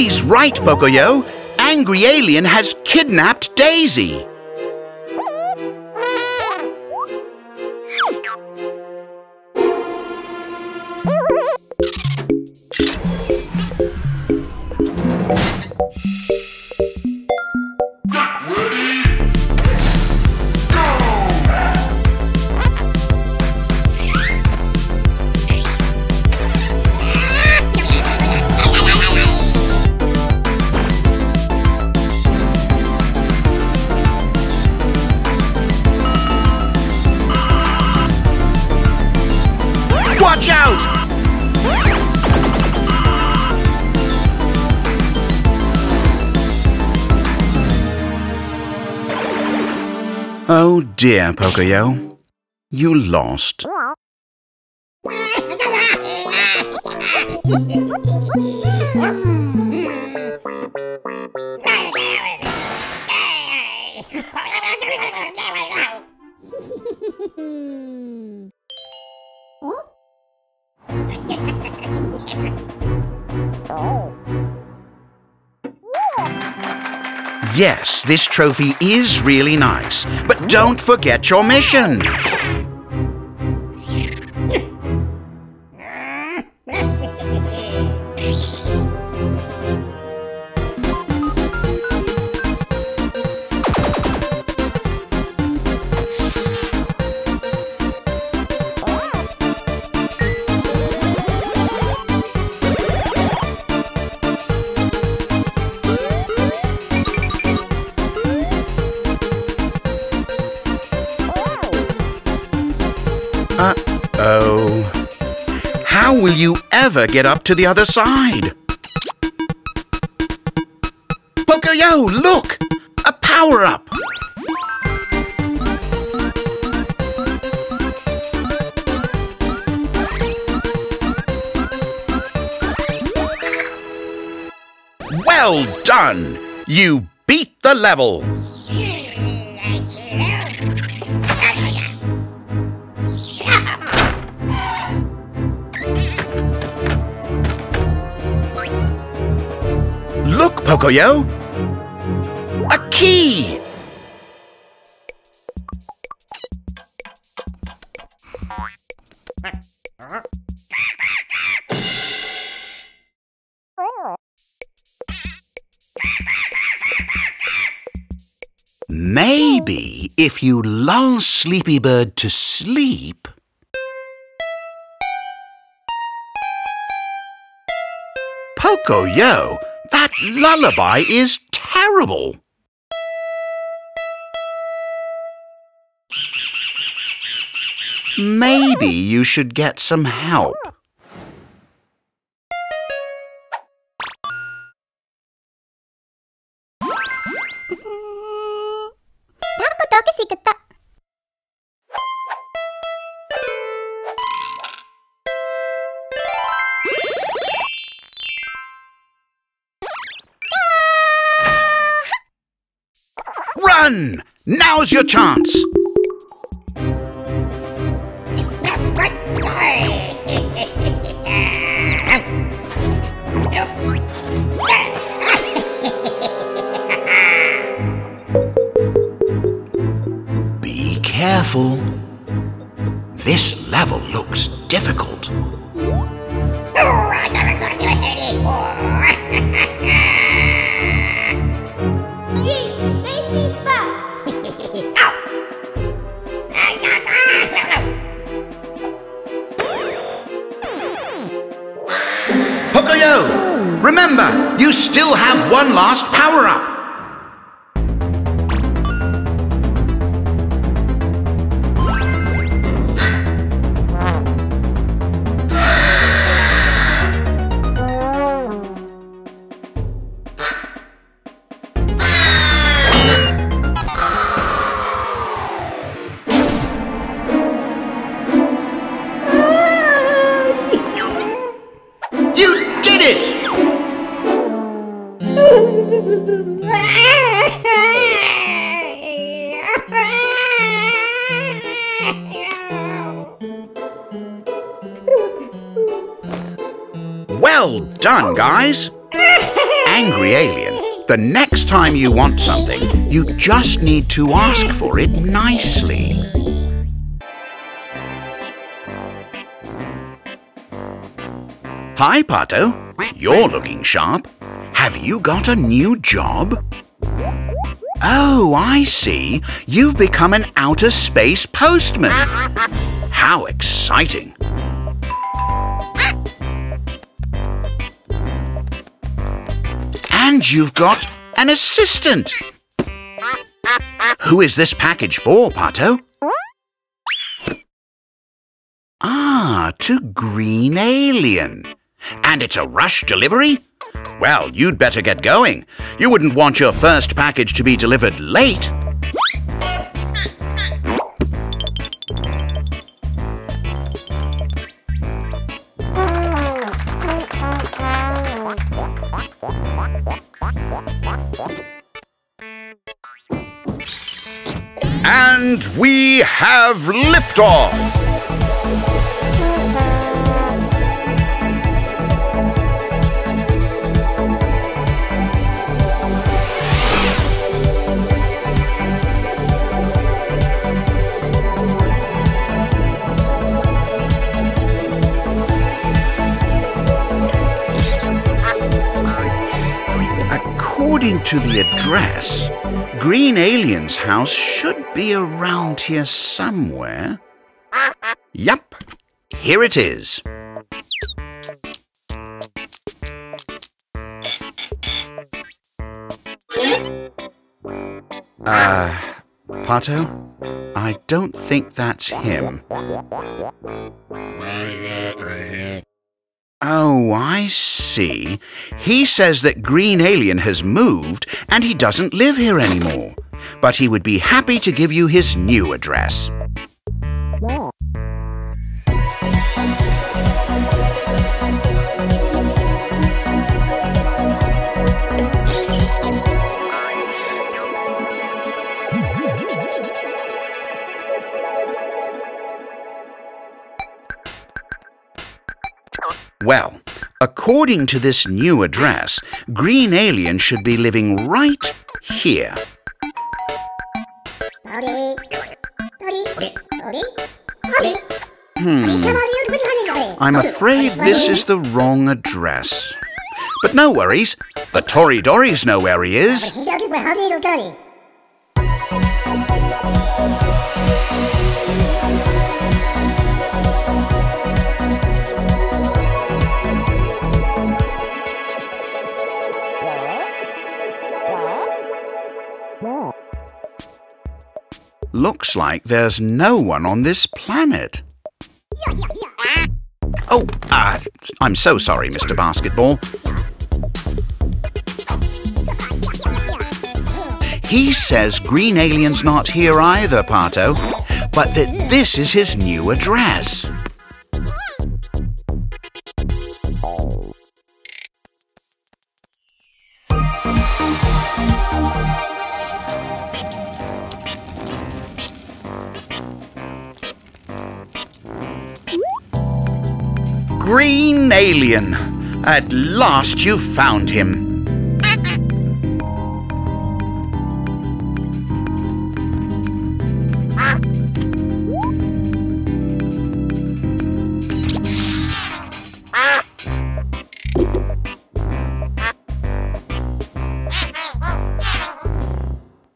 Elly's right, Pocoyo. Angry Alien has kidnapped Daisy. Oh dear, Pocoyo, you lost. Yes, this trophy is really nice, but don't forget your mission! How will you ever get up to the other side? Pocoyo, look! A power-up! Well done! You beat the level! Look, Pocoyo! A key! Maybe if you lull Sleepy Bird to sleep... Pocoyo, that lullaby is terrible! Maybe you should get some help. Run! Now's your chance! Be careful. This level looks difficult. Pocoyo, remember, you still have one last power-up. Well done, guys! Angry Alien, the next time you want something, you just need to ask for it nicely. Hi, Pato. You're looking sharp. Have you got a new job? Oh, I see. You've become an outer space postman. How exciting! And you've got an assistant. Who is this package for, Pato? Ah, to Green Alien. And it's a rush delivery? Well, you'd better get going. You wouldn't want your first package to be delivered late. And we have liftoff! According to the address, Green Alien's house should be around here somewhere. Yup, here it is. Uh, Pato? I don't think that's him. Oh, I see. He says that Green Alien has moved and he doesn't live here anymore. But he would be happy to give you his new address. Well, according to this new address, Green Alien should be living right here. Hmm. I'm afraid this is the wrong address. But no worries, the Tori Dories know where he is. Looks like there's no one on this planet. Oh, uh, I'm so sorry, Mister Basketball. He says Green Alien's not here either, Pato, but that this is his new address. Green Alien! At last you've found him!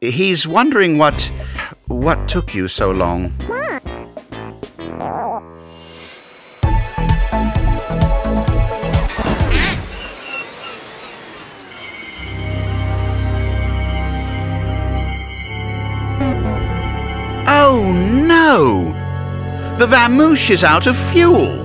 He's wondering what... what took you so long. The Mamouche is out of fuel.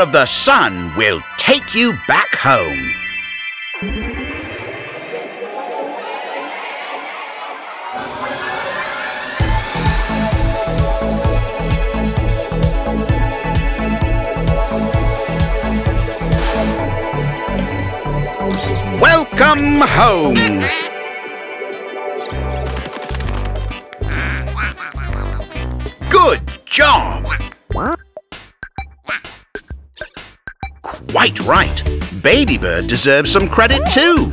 Of the sun will take you back home. Welcome home. Good job. Quite right. Baby Bird deserves some credit too.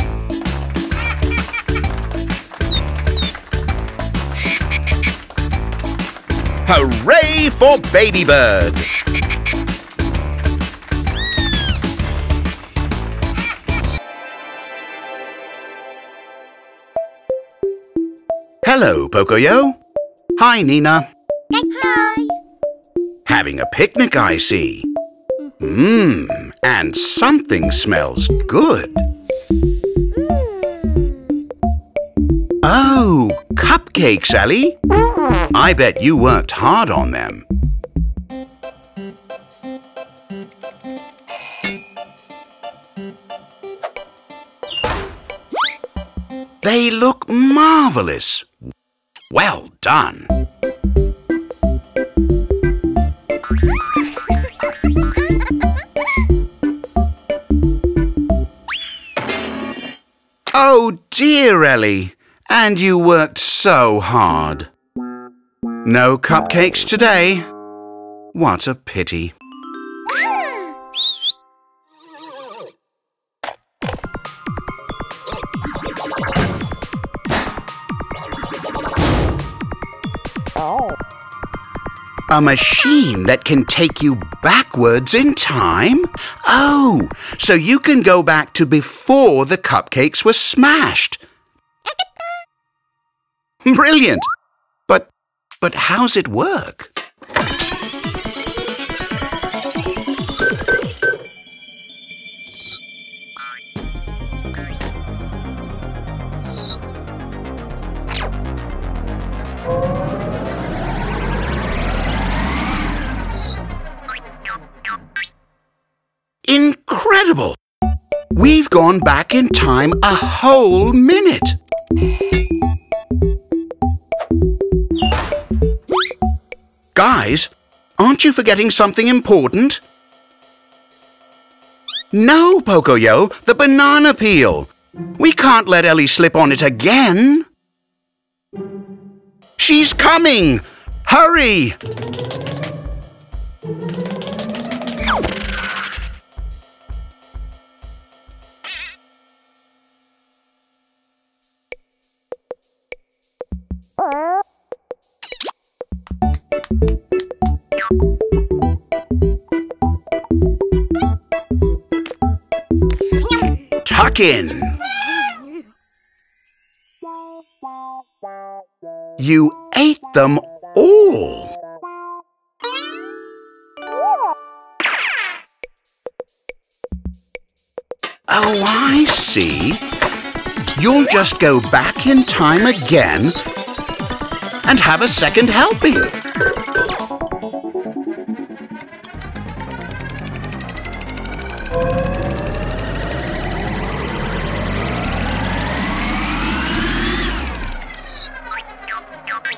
Hooray for Baby Bird! Hello, Pocoyo. Hi, Nina. Hi. Having a picnic, I see. Mmm, and something smells good. Mm. Oh, cupcakes, Elly. I bet you worked hard on them. They look marvelous. Well done. Oh dear, Elly, and you worked so hard. No cupcakes today. What a pity. A machine that can take you backwards in time? Oh, so you can go back to before the cupcakes were smashed. Brilliant! But, but how's it work? Incredible! We've gone back in time a whole minute. Guys, aren't you forgetting something important? No, Pocoyo, the banana peel. We can't let Elly slip on it again. She's coming! Hurry! Tuck in. You ate them all. Oh, I see. You'll just go back in time again and have a second helping.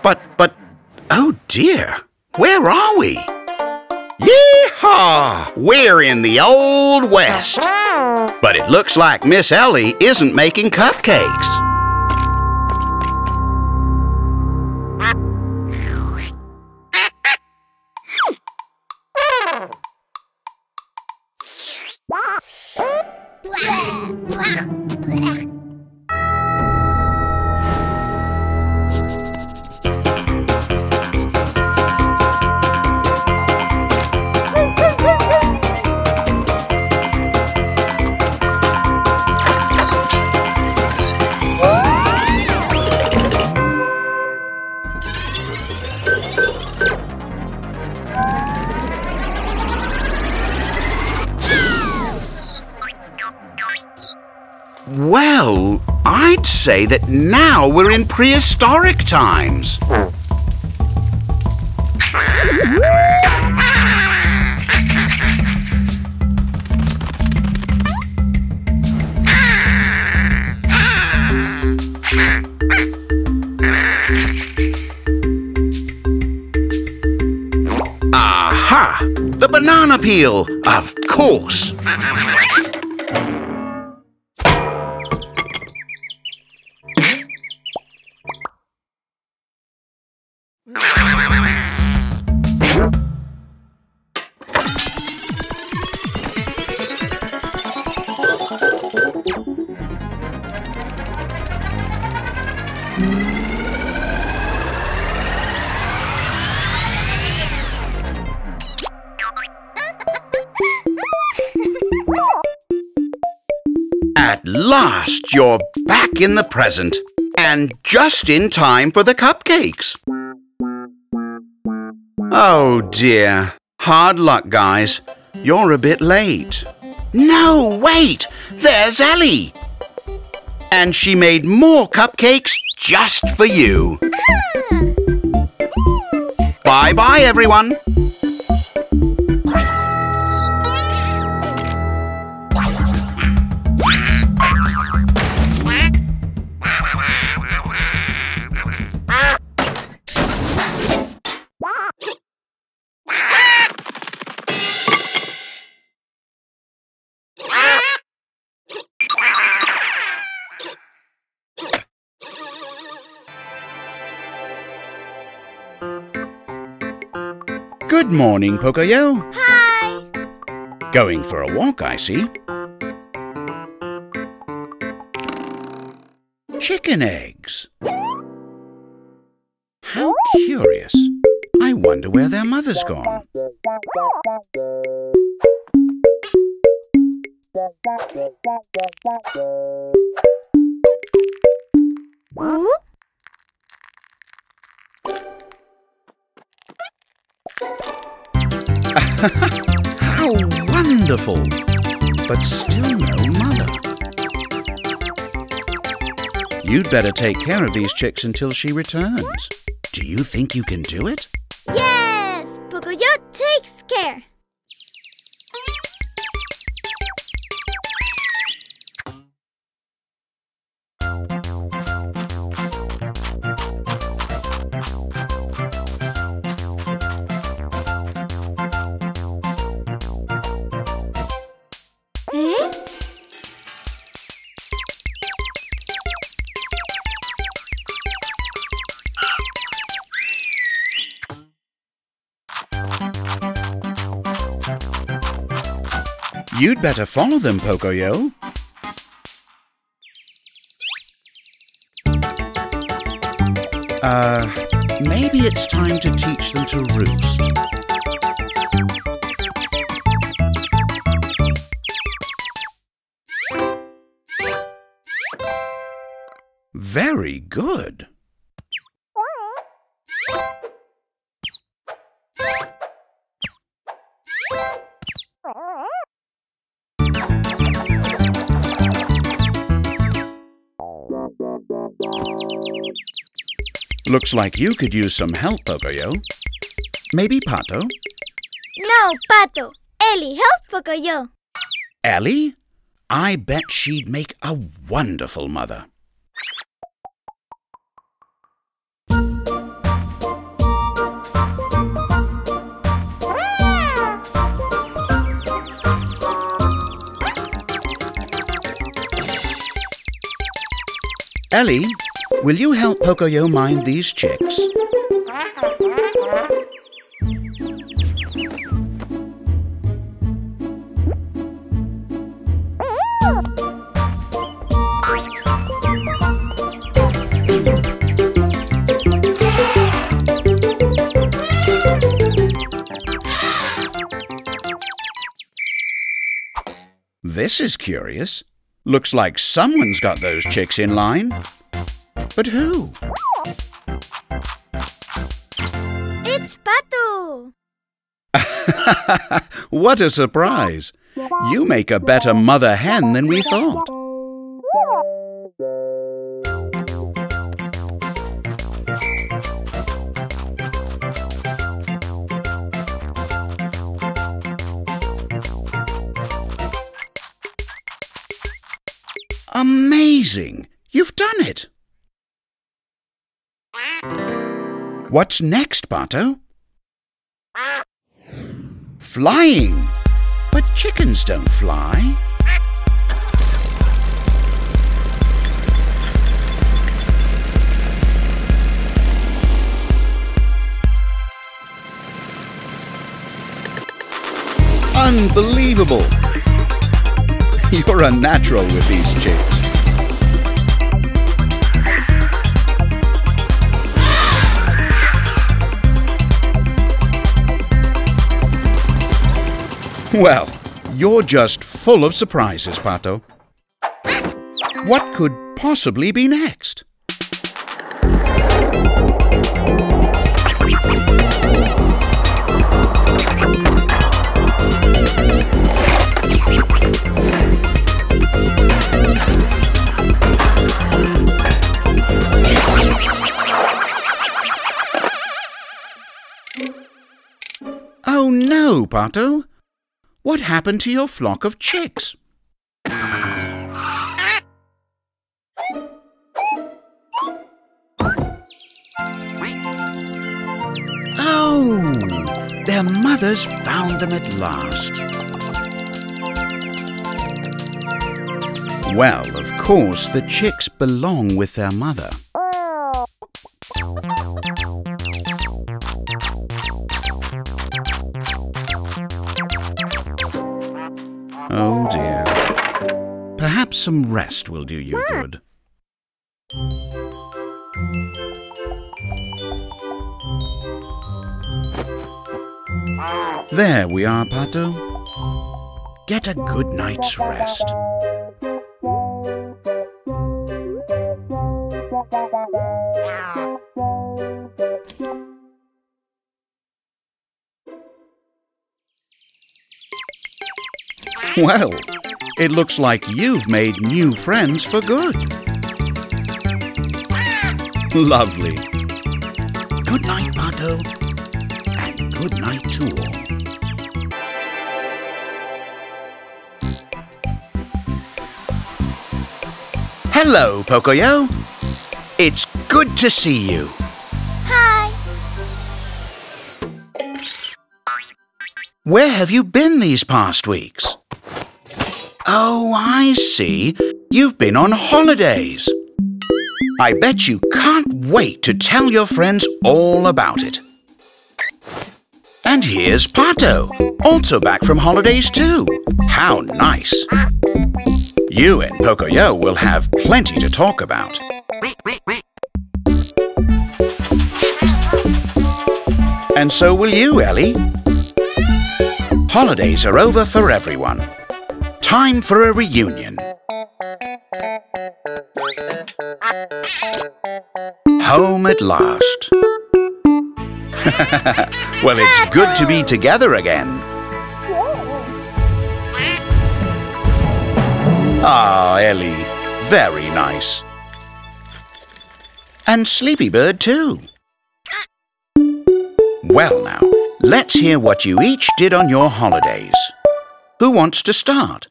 But, but, oh dear, where are we? Yee-haw! We're in the Old West. But it looks like Miss Elly isn't making cupcakes. Well, I'd say that now we're in prehistoric times. Aha! The banana peel, of course. At last, you're back in the present, and just in time for the cupcakes. Oh dear, hard luck, guys. You're a bit late. No, wait, there's Elly. And she made more cupcakes just for you. Bye-bye, everyone. Good morning, Pocoyo. Hi. Going for a walk, I see. Chicken eggs. How curious. I wonder where their mother's gone. Huh? How wonderful! But still no mother. You'd better take care of these chicks until she returns. Do you think you can do it? Yes! Pocoyo takes care. You'd better follow them, Pocoyo. Uh, maybe it's time to teach them to roost. Very good. Looks like you could use some help, Pocoyo. Maybe Pato? No, Pato. Elly, help Pocoyo. Elly? I bet she'd make a wonderful mother. Elly, will you help Pocoyo mind these chicks? This is curious. Looks like someone's got those chicks in line. But who? It's Pato! What a surprise! You make a better mother hen than we thought. Amazing! You've done it! What's next, Pato? Flying! But chickens don't fly. Unbelievable! You're a natural with these chicks. Well, you're just full of surprises, Pato. What could possibly be next? Oh no, Pato. What happened to your flock of chicks? Oh, their mothers found them at last. Well, of course, the chicks belong with their mother. Oh dear. Perhaps some rest will do you good. There we are, Pato. Get a good night's rest. Well, it looks like you've made new friends for good. Lovely. Good night, Pato, and good night to all. Hello, Pocoyo. It's good to see you. Hi. Where have you been these past weeks? Oh, I see. You've been on holidays. I bet you can't wait to tell your friends all about it. And here's Pato, also back from holidays too. How nice. You and Pocoyo will have plenty to talk about. And so will you, Elly. Holidays are over for everyone. Time for a reunion. Home at last. Well, it's good to be together again. Ah, Elly, very nice. And Sleepy Bird too. Well now, let's hear what you each did on your holidays. Who wants to start?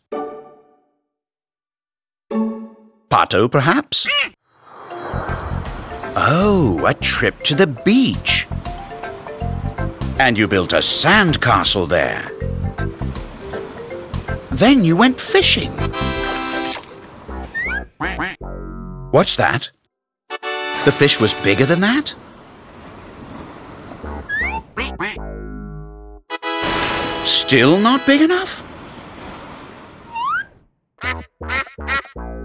Pato, perhaps? Oh, a trip to the beach. And you built a sand castle there. Then you went fishing. What's that? The fish was bigger than that? Still not big enough?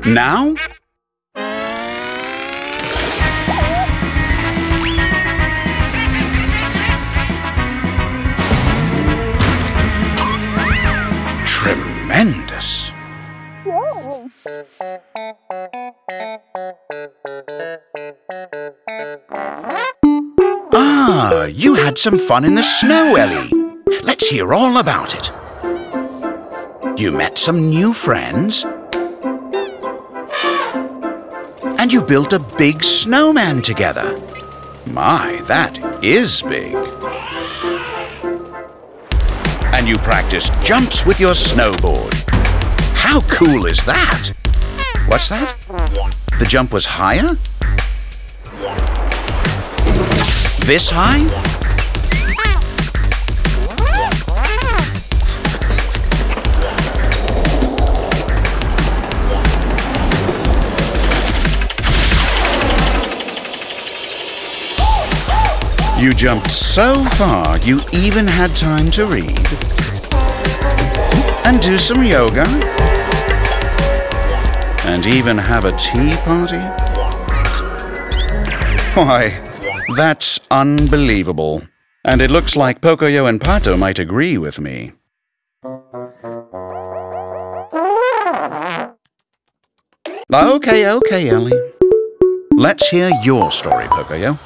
Now? Tremendous! Whoa. Ah, you had some fun in the snow, Elly. Let's hear all about it. You met some new friends. And you built a big snowman together. My, that is big. And you practiced jumps with your snowboard. How cool is that? What's that? The jump was higher? This high? You jumped so far, you even had time to read and do some yoga and even have a tea party. Why, that's unbelievable. And it looks like Pocoyo and Pato might agree with me. Okay, okay, Elly. Let's hear your story, Pocoyo.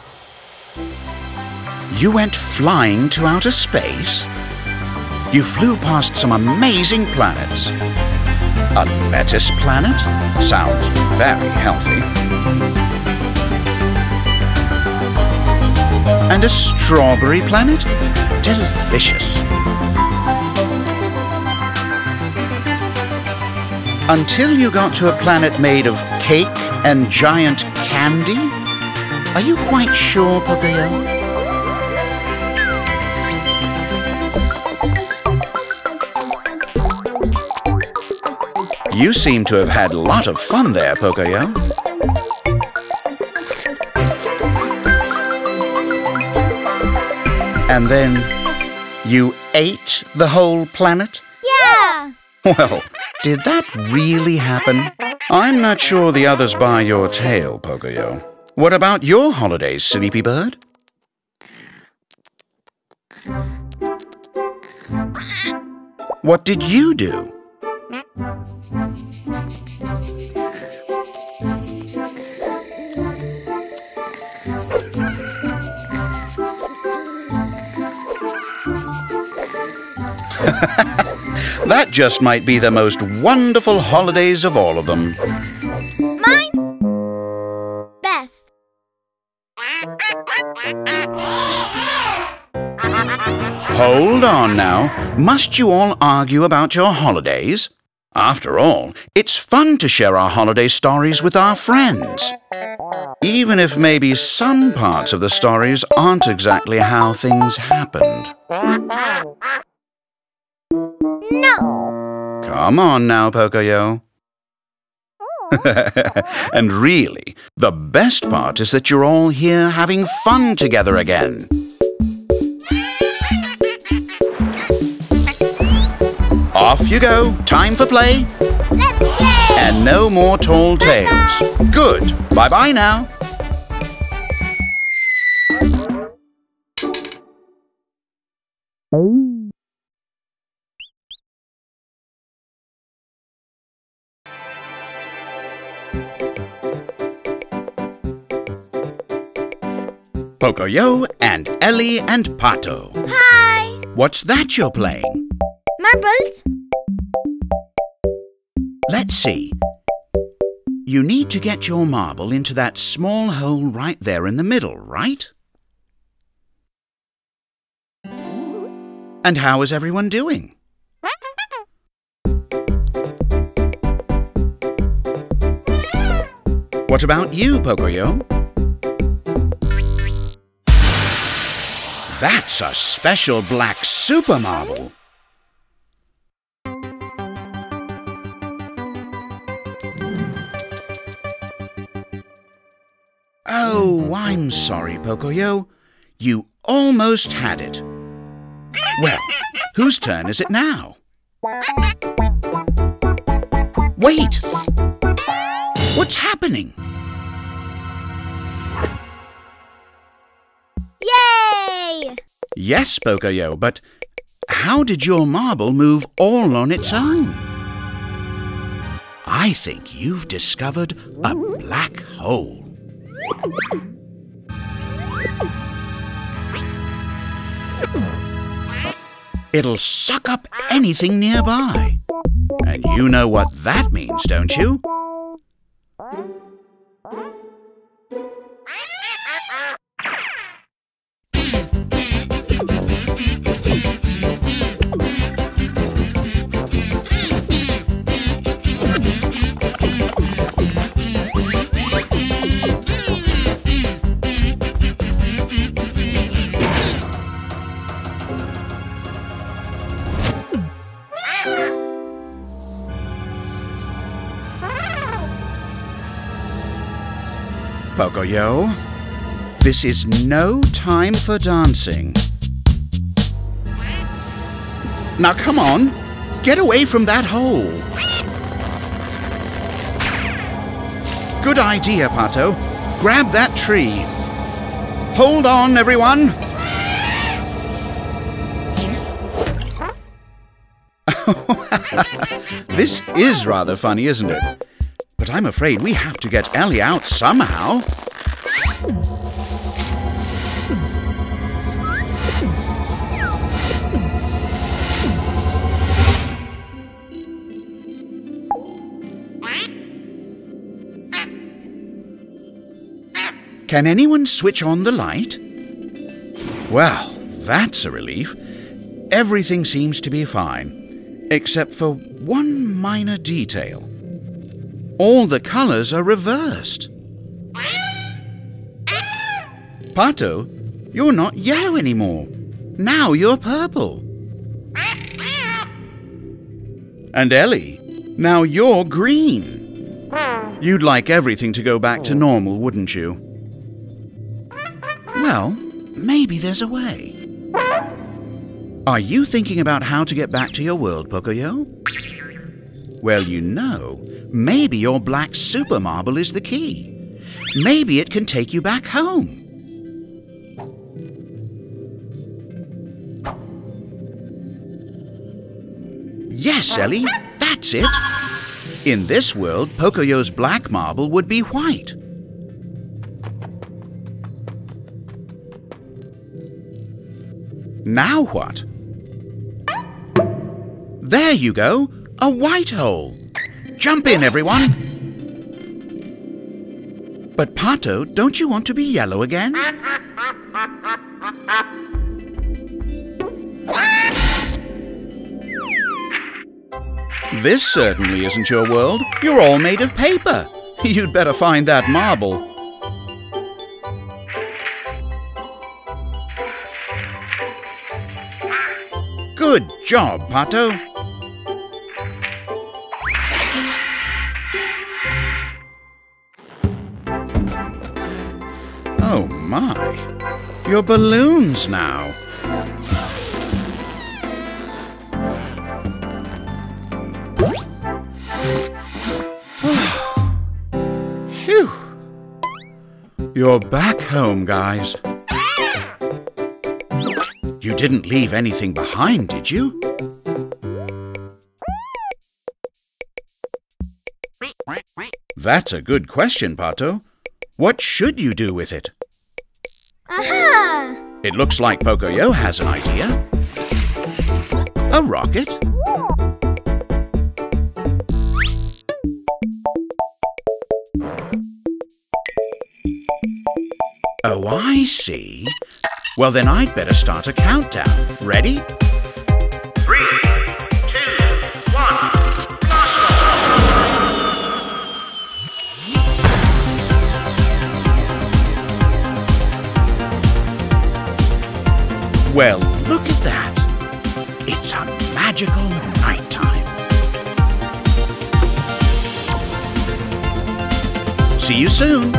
You went flying to outer space. You flew past some amazing planets. A lettuce planet? Sounds very healthy. And a strawberry planet? Delicious. Until you got to a planet made of cake and giant candy? Are you quite sure, Pocoyo? You seem to have had a lot of fun there, Pocoyo. And then you ate the whole planet? Yeah! Well, did that really happen? I'm not sure the others buy your tale, Pocoyo. What about your holidays, Sleepy Bird? What did you do? That just might be the most wonderful holidays of all of them. Mine? Best. Hold on now. Must you all argue about your holidays? After all, it's fun to share our holiday stories with our friends. Even if maybe some parts of the stories aren't exactly how things happened. No! Come on now, Pocoyo. And really, the best part is that you're all here having fun together again. Off you go. Time for play. Let's play! And no more tall tales. Good. Bye-bye now. Pocoyo and Elly and Pato. Hi! What's that you're playing? Marbles. Let's see. You need to get your marble into that small hole right there in the middle, right? And how is everyone doing? What about you, Pocoyo? That's a special black super marble. Oh, I'm sorry, Pocoyo. You almost had it. Well, whose turn is it now? Wait! What's happening? Yay! Yes, Pocoyo, but how did your marble move all on its own? I think you've discovered a black hole. It'll suck up anything nearby. And you know what that means, don't you? Pocoyo, this is no time for dancing. Now come on, get away from that hole. Good idea, Pato. Grab that tree. Hold on, everyone. This is rather funny, isn't it? But I'm afraid we have to get Elly out somehow. Can anyone switch on the light? Well, that's a relief. Everything seems to be fine, except for one minor detail. All the colours are reversed. Pato, you're not yellow anymore. Now you're purple. And Elly, now you're green. You'd like everything to go back to normal, wouldn't you? Well, maybe there's a way. Are you thinking about how to get back to your world, Pocoyo? Well, you know, maybe your black super marble is the key. Maybe it can take you back home. Yes, Elly, that's it. In this world, Pocoyo's black marble would be white. Now what? There you go, a white hole. Jump in, everyone. But Pato, don't you want to be yellow again? This certainly isn't your world. You're all made of paper. You'd better find that marble. Good job, Pato. Oh my, you're balloons now. Phew. You're back home, guys. You didn't leave anything behind, did you? That's a good question, Pato. What should you do with it? Aha! It looks like Pocoyo has an idea. A rocket? Oh, I see. Well, then I'd better start a countdown. Ready? Three, two, one, blast! Well, look at that. It's a magical nighttime. See you soon.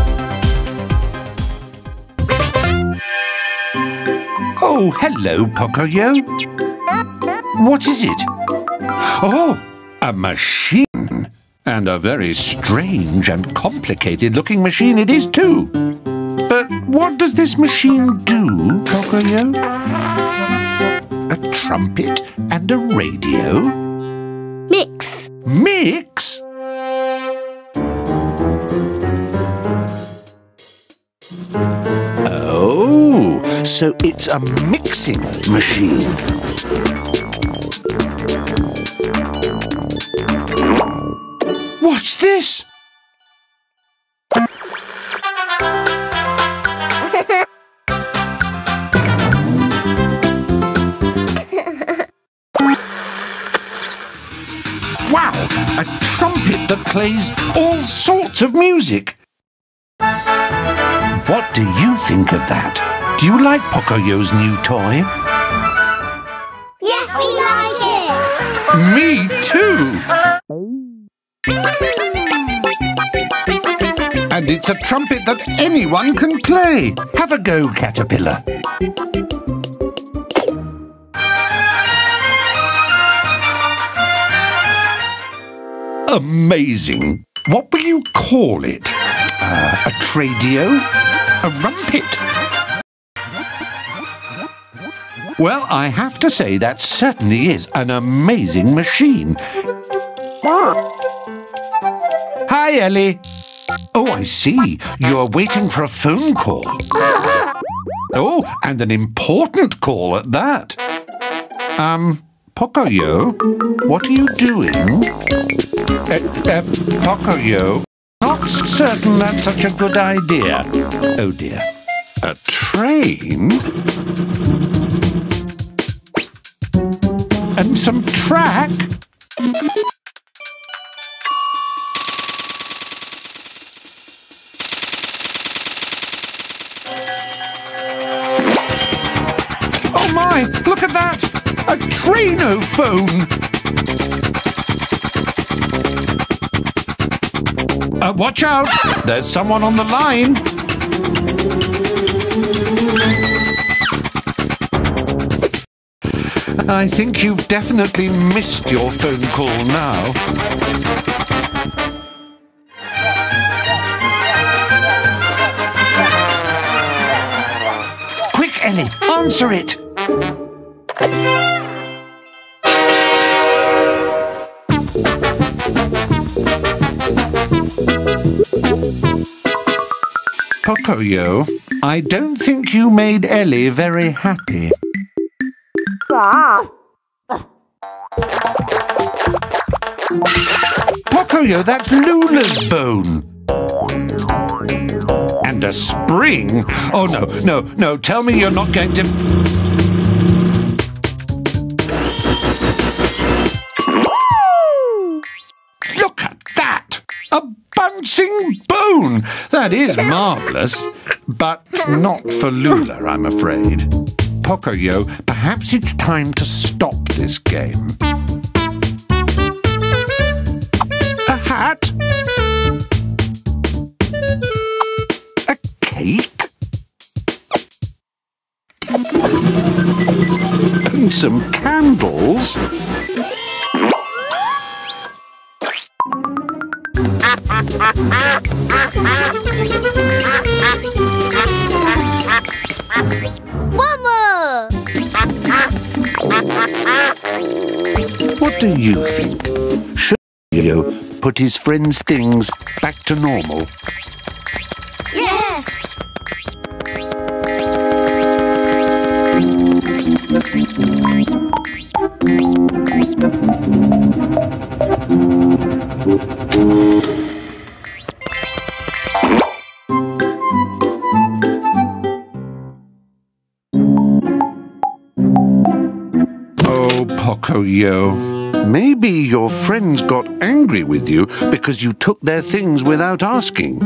Oh, hello, Pocoyo. What is it? Oh, a machine. And a very strange and complicated-looking machine it is, too. But what does this machine do, Pocoyo? A trumpet and a radio? Mix. Mix? So it's a mixing machine. What's this? Wow, a trumpet that plays all sorts of music. What do you think of that? Do you like Pocoyo's new toy? Yes, we like it! Me too! And it's a trumpet that anyone can play. Have a go, Caterpillar. Amazing! What will you call it? Uh, a tradio? A rumpet? Well, I have to say that certainly is an amazing machine. Hi, Elly. Oh, I see. You're waiting for a phone call. Oh, and an important call at that. Um, Pocoyo, what are you doing? Uh, uh, Pocoyo, not certain that's such a good idea. Oh, dear. A train? And some track. Oh my, look at that! A trainophone! Uh, watch out! There's someone on the line. I think you've definitely missed your phone call now. Quick, Elly, answer it! Pocoyo, I don't think you made Elly very happy. Ah. Pocoyo, that's Luna's bone. And a spring? Oh, no, no, no, tell me you're not going to... Look at that! A bouncing bone! That is marvellous, but not for Luna, I'm afraid. Pocoyo, perhaps it's time to stop this game. A hat? And some candles. One more. What do you think? Should Leo put his friend's things back to normal? Yes. Oh, Pocoyo, maybe your friends got angry with you because you took their things without asking.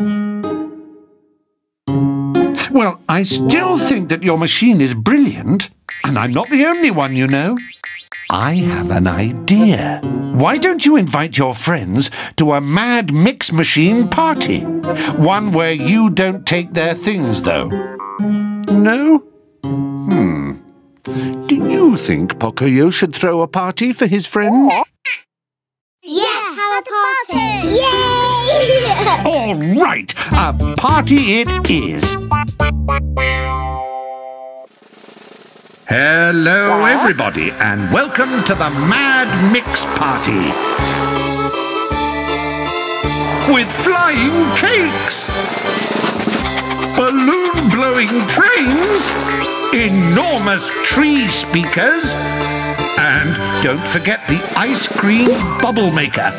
Well, I still think that your machine is brilliant. And I'm not the only one, you know. I have an idea. Why don't you invite your friends to a mad mix machine party? One where you don't take their things, though. No? Hmm. Do you think Pocoyo should throw a party for his friends? Yes, have a party! Yay! All right, a party it is. Hello, everybody, and welcome to the Mad Mix Party. With flying cakes, balloon-blowing trains, enormous tree speakers, and don't forget the ice cream bubble maker.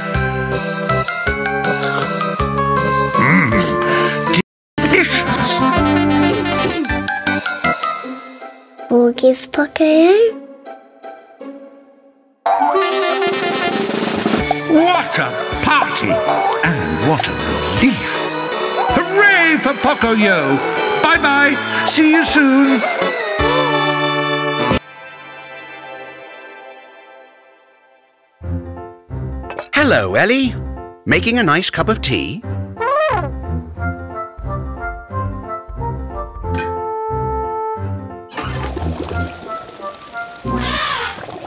We'll give Pocoyo. What a party! And what a relief! Hooray for Pocoyo! Bye-bye! See you soon! Hello, Elly. Making a nice cup of tea?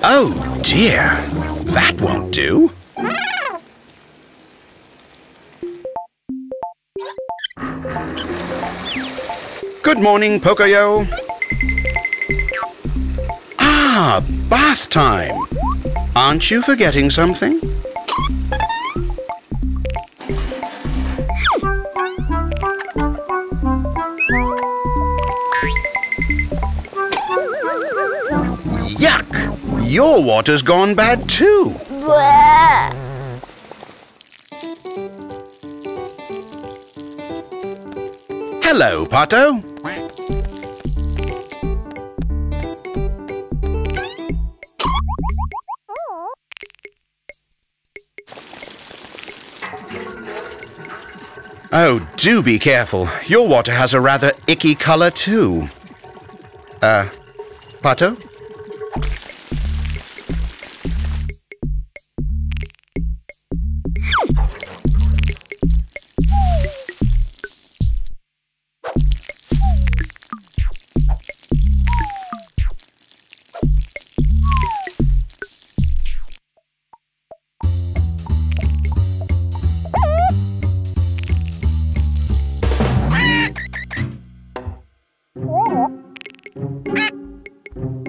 Oh dear, that won't do. Good morning, Pocoyo. Ah, bath time. Aren't you forgetting something? Your water's gone bad too. Blah. Hello, Pato. Oh, do be careful. Your water has a rather icky color too. Uh, Pato?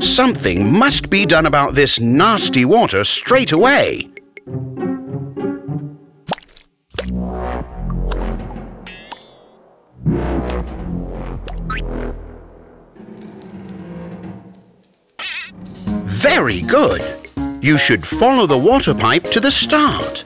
Something must be done about this nasty water straight away. Very good. You should follow the water pipe to the start.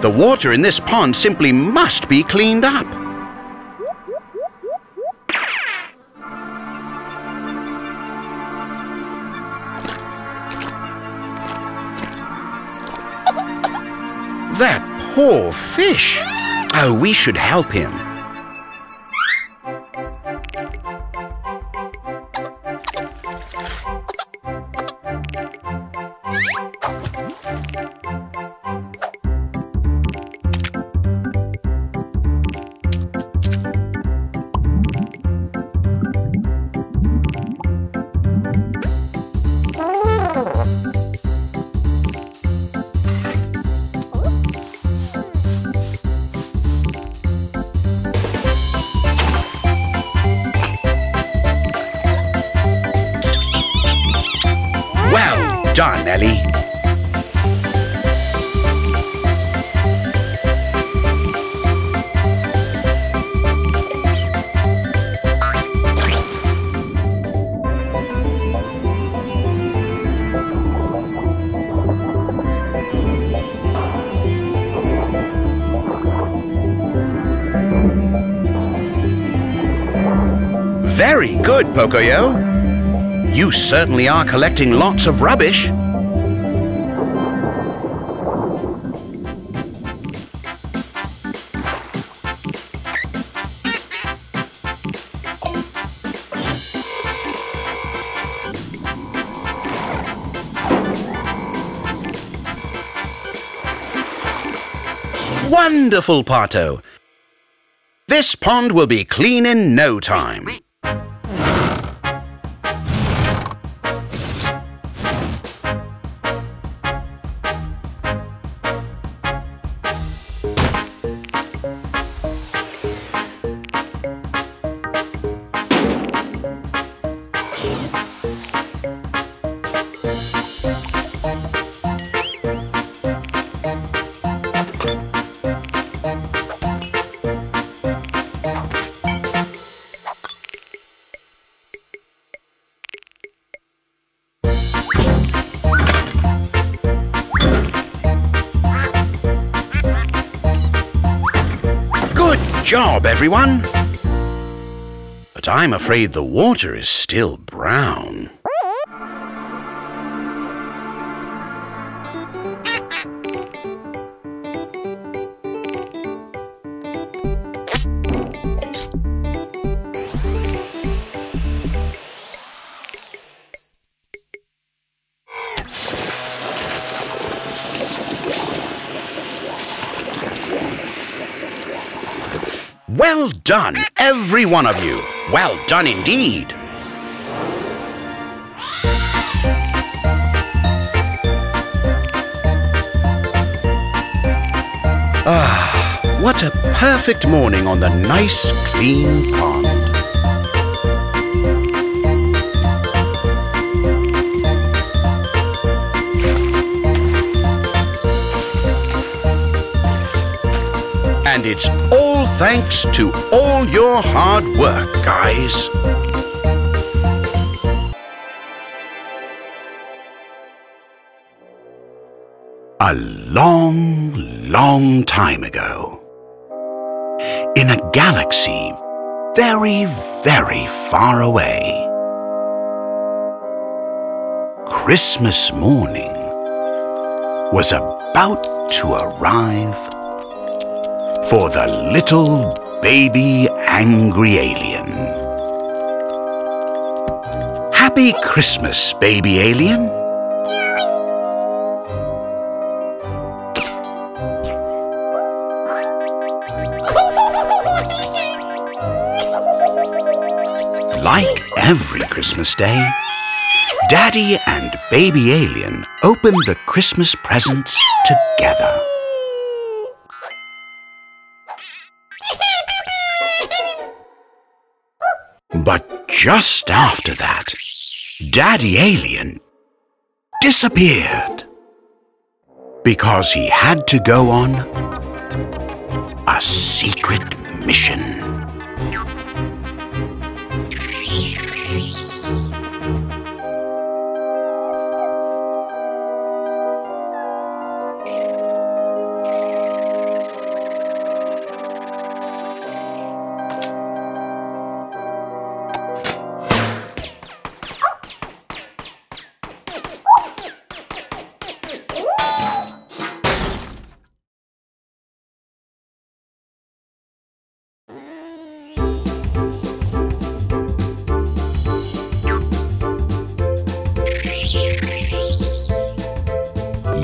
The water in this pond simply must be cleaned up. That poor fish. Oh, we should help him. Done, Elly. Very good, Pocoyo. You certainly are collecting lots of rubbish. Wonderful, Pato. This pond will be clean in no time. Good job, everyone! But I'm afraid the water is still brown. Well done, every one of you. Well done indeed. Ah, what a perfect morning on the nice, clean pond. And it's all thanks to all your hard work, guys. A long, long time ago, in a galaxy very, very far away, Christmas morning was about to arrive for the little baby angry alien. Happy Christmas, baby alien. Like every Christmas day, Daddy and baby alien opened the Christmas presents together. But just after that, Daddy Alien disappeared because he had to go on a secret mission.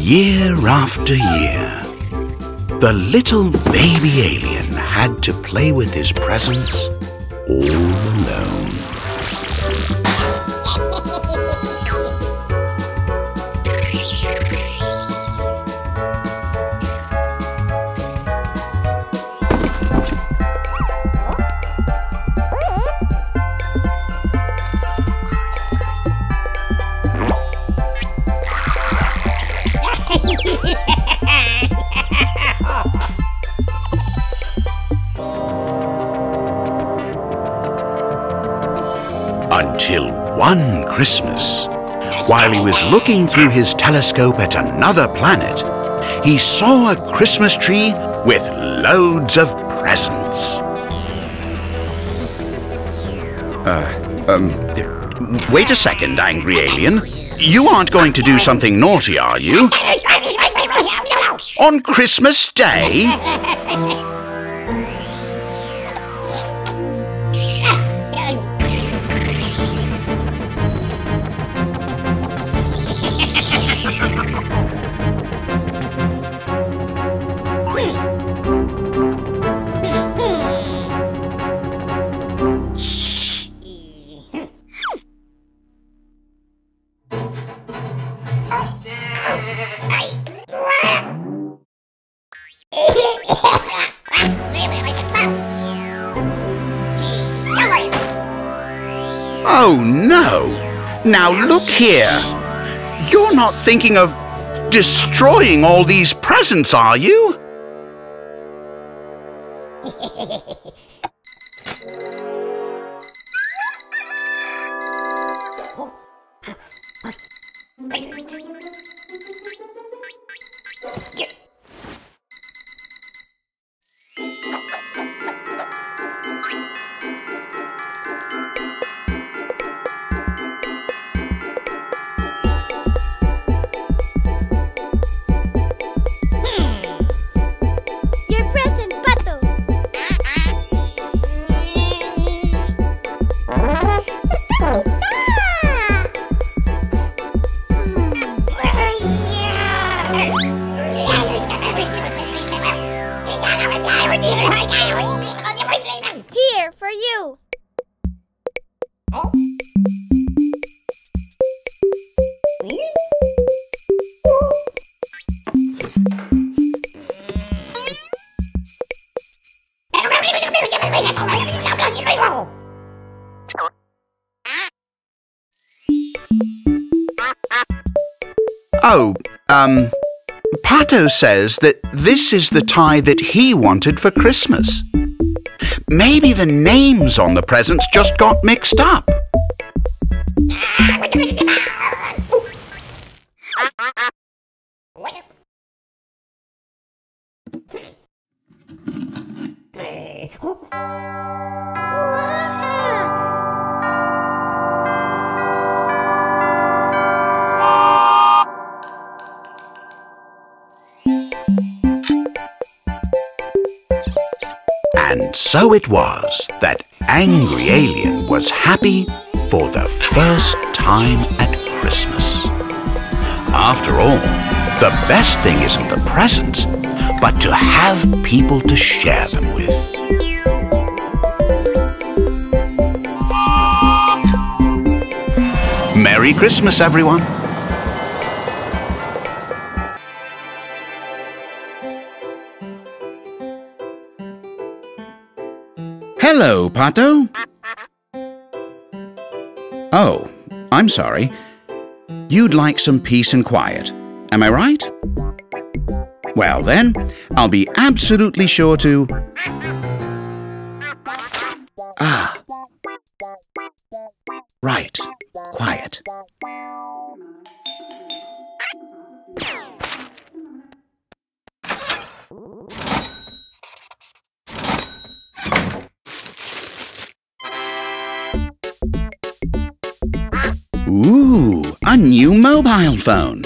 Year after year, the little baby alien had to play with his presents all alone. Until one Christmas, while he was looking through his telescope at another planet, he saw a Christmas tree with loads of presents. Uh, um, wait a second, Angry Alien. You aren't going to do something naughty, are you? On Christmas Day? Oh no! Now look here! You're not thinking of destroying all these presents, are you? Here for you. Oh. Oh, um... Pato says that this is the tie that he wanted for Christmas. Maybe the names on the presents just got mixed up. And so it was that Angry Alien was happy for the first time at Christmas. After all, the best thing isn't the presents, but to have people to share them with. Merry Christmas, everyone! Hello, Pato. Oh, I'm sorry. You'd like some peace and quiet, am I right? Well then, I'll be absolutely sure to… Ah. Right. Quiet. Ooh, a new mobile phone.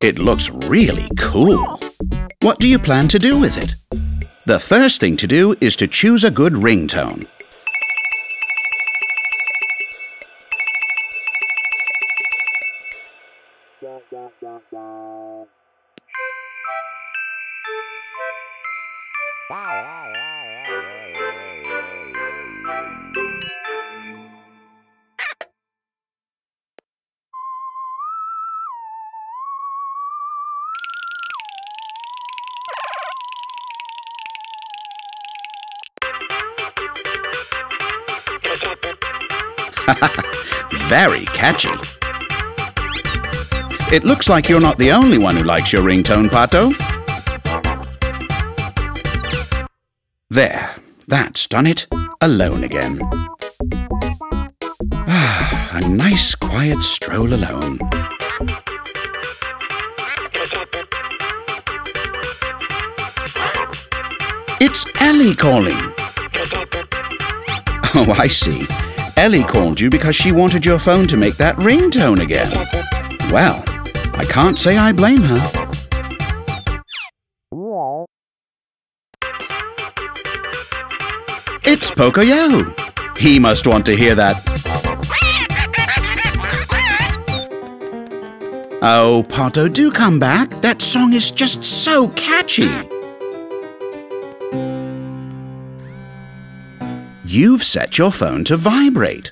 It looks really cool. What do you plan to do with it? The first thing to do is to choose a good ringtone. Very catchy. It looks like you're not the only one who likes your ringtone, Pato. There, that's done it. Alone again. Ah, a nice quiet stroll alone. It's Elly calling. Oh, I see. Elly called you because she wanted your phone to make that ringtone again. Well, I can't say I blame her. It's Pocoyo. He must want to hear that. Oh, Pato, do come back. That song is just so catchy. You've set your phone to vibrate,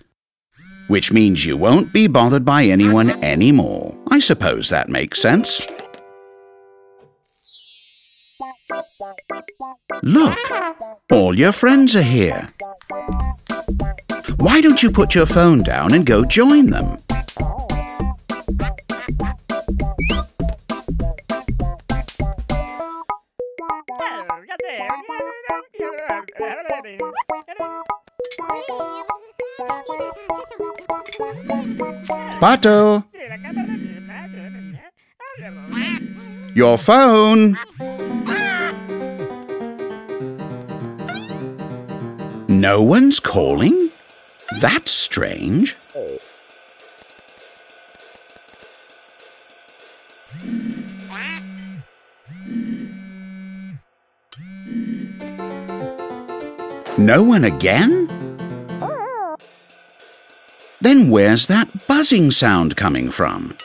which means you won't be bothered by anyone anymore. I suppose that makes sense. Look, all your friends are here. Why don't you put your phone down and go join them? Pato! Your phone! No one's calling? That's strange. No one again? Then where's that buzzing sound coming from?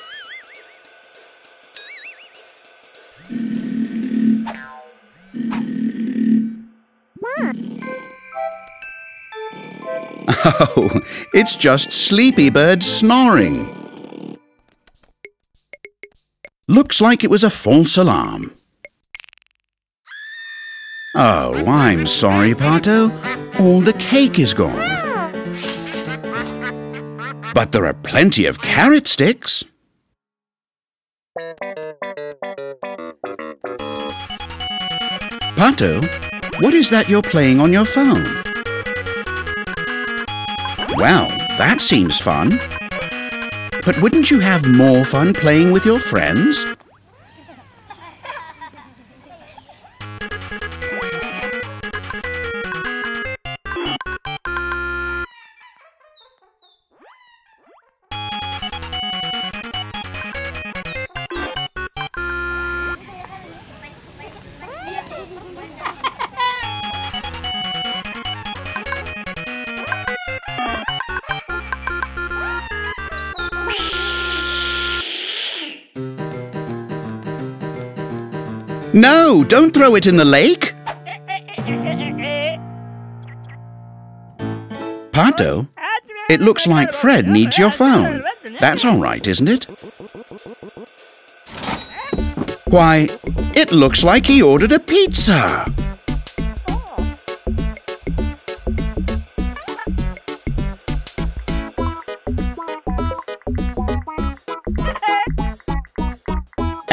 Oh, it's just Sleepy Bird snoring. Looks like it was a false alarm. Oh, I'm sorry, Pato. All the cake is gone. But there are plenty of carrot sticks. Pato, what is that you're playing on your phone? Well, that seems fun. But wouldn't you have more fun playing with your friends? No, don't throw it in the lake! Pato, it looks like Fred needs your phone. That's all right, isn't it? Why, it looks like he ordered a pizza!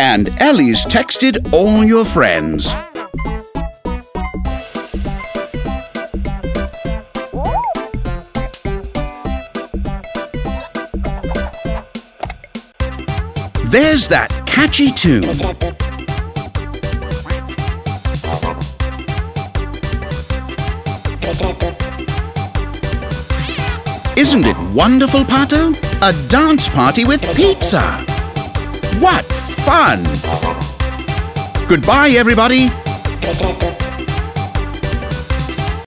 And Elly's texted all your friends. There's that catchy tune. Isn't it wonderful, Pato? A dance party with pizza! What fun! Goodbye, everybody!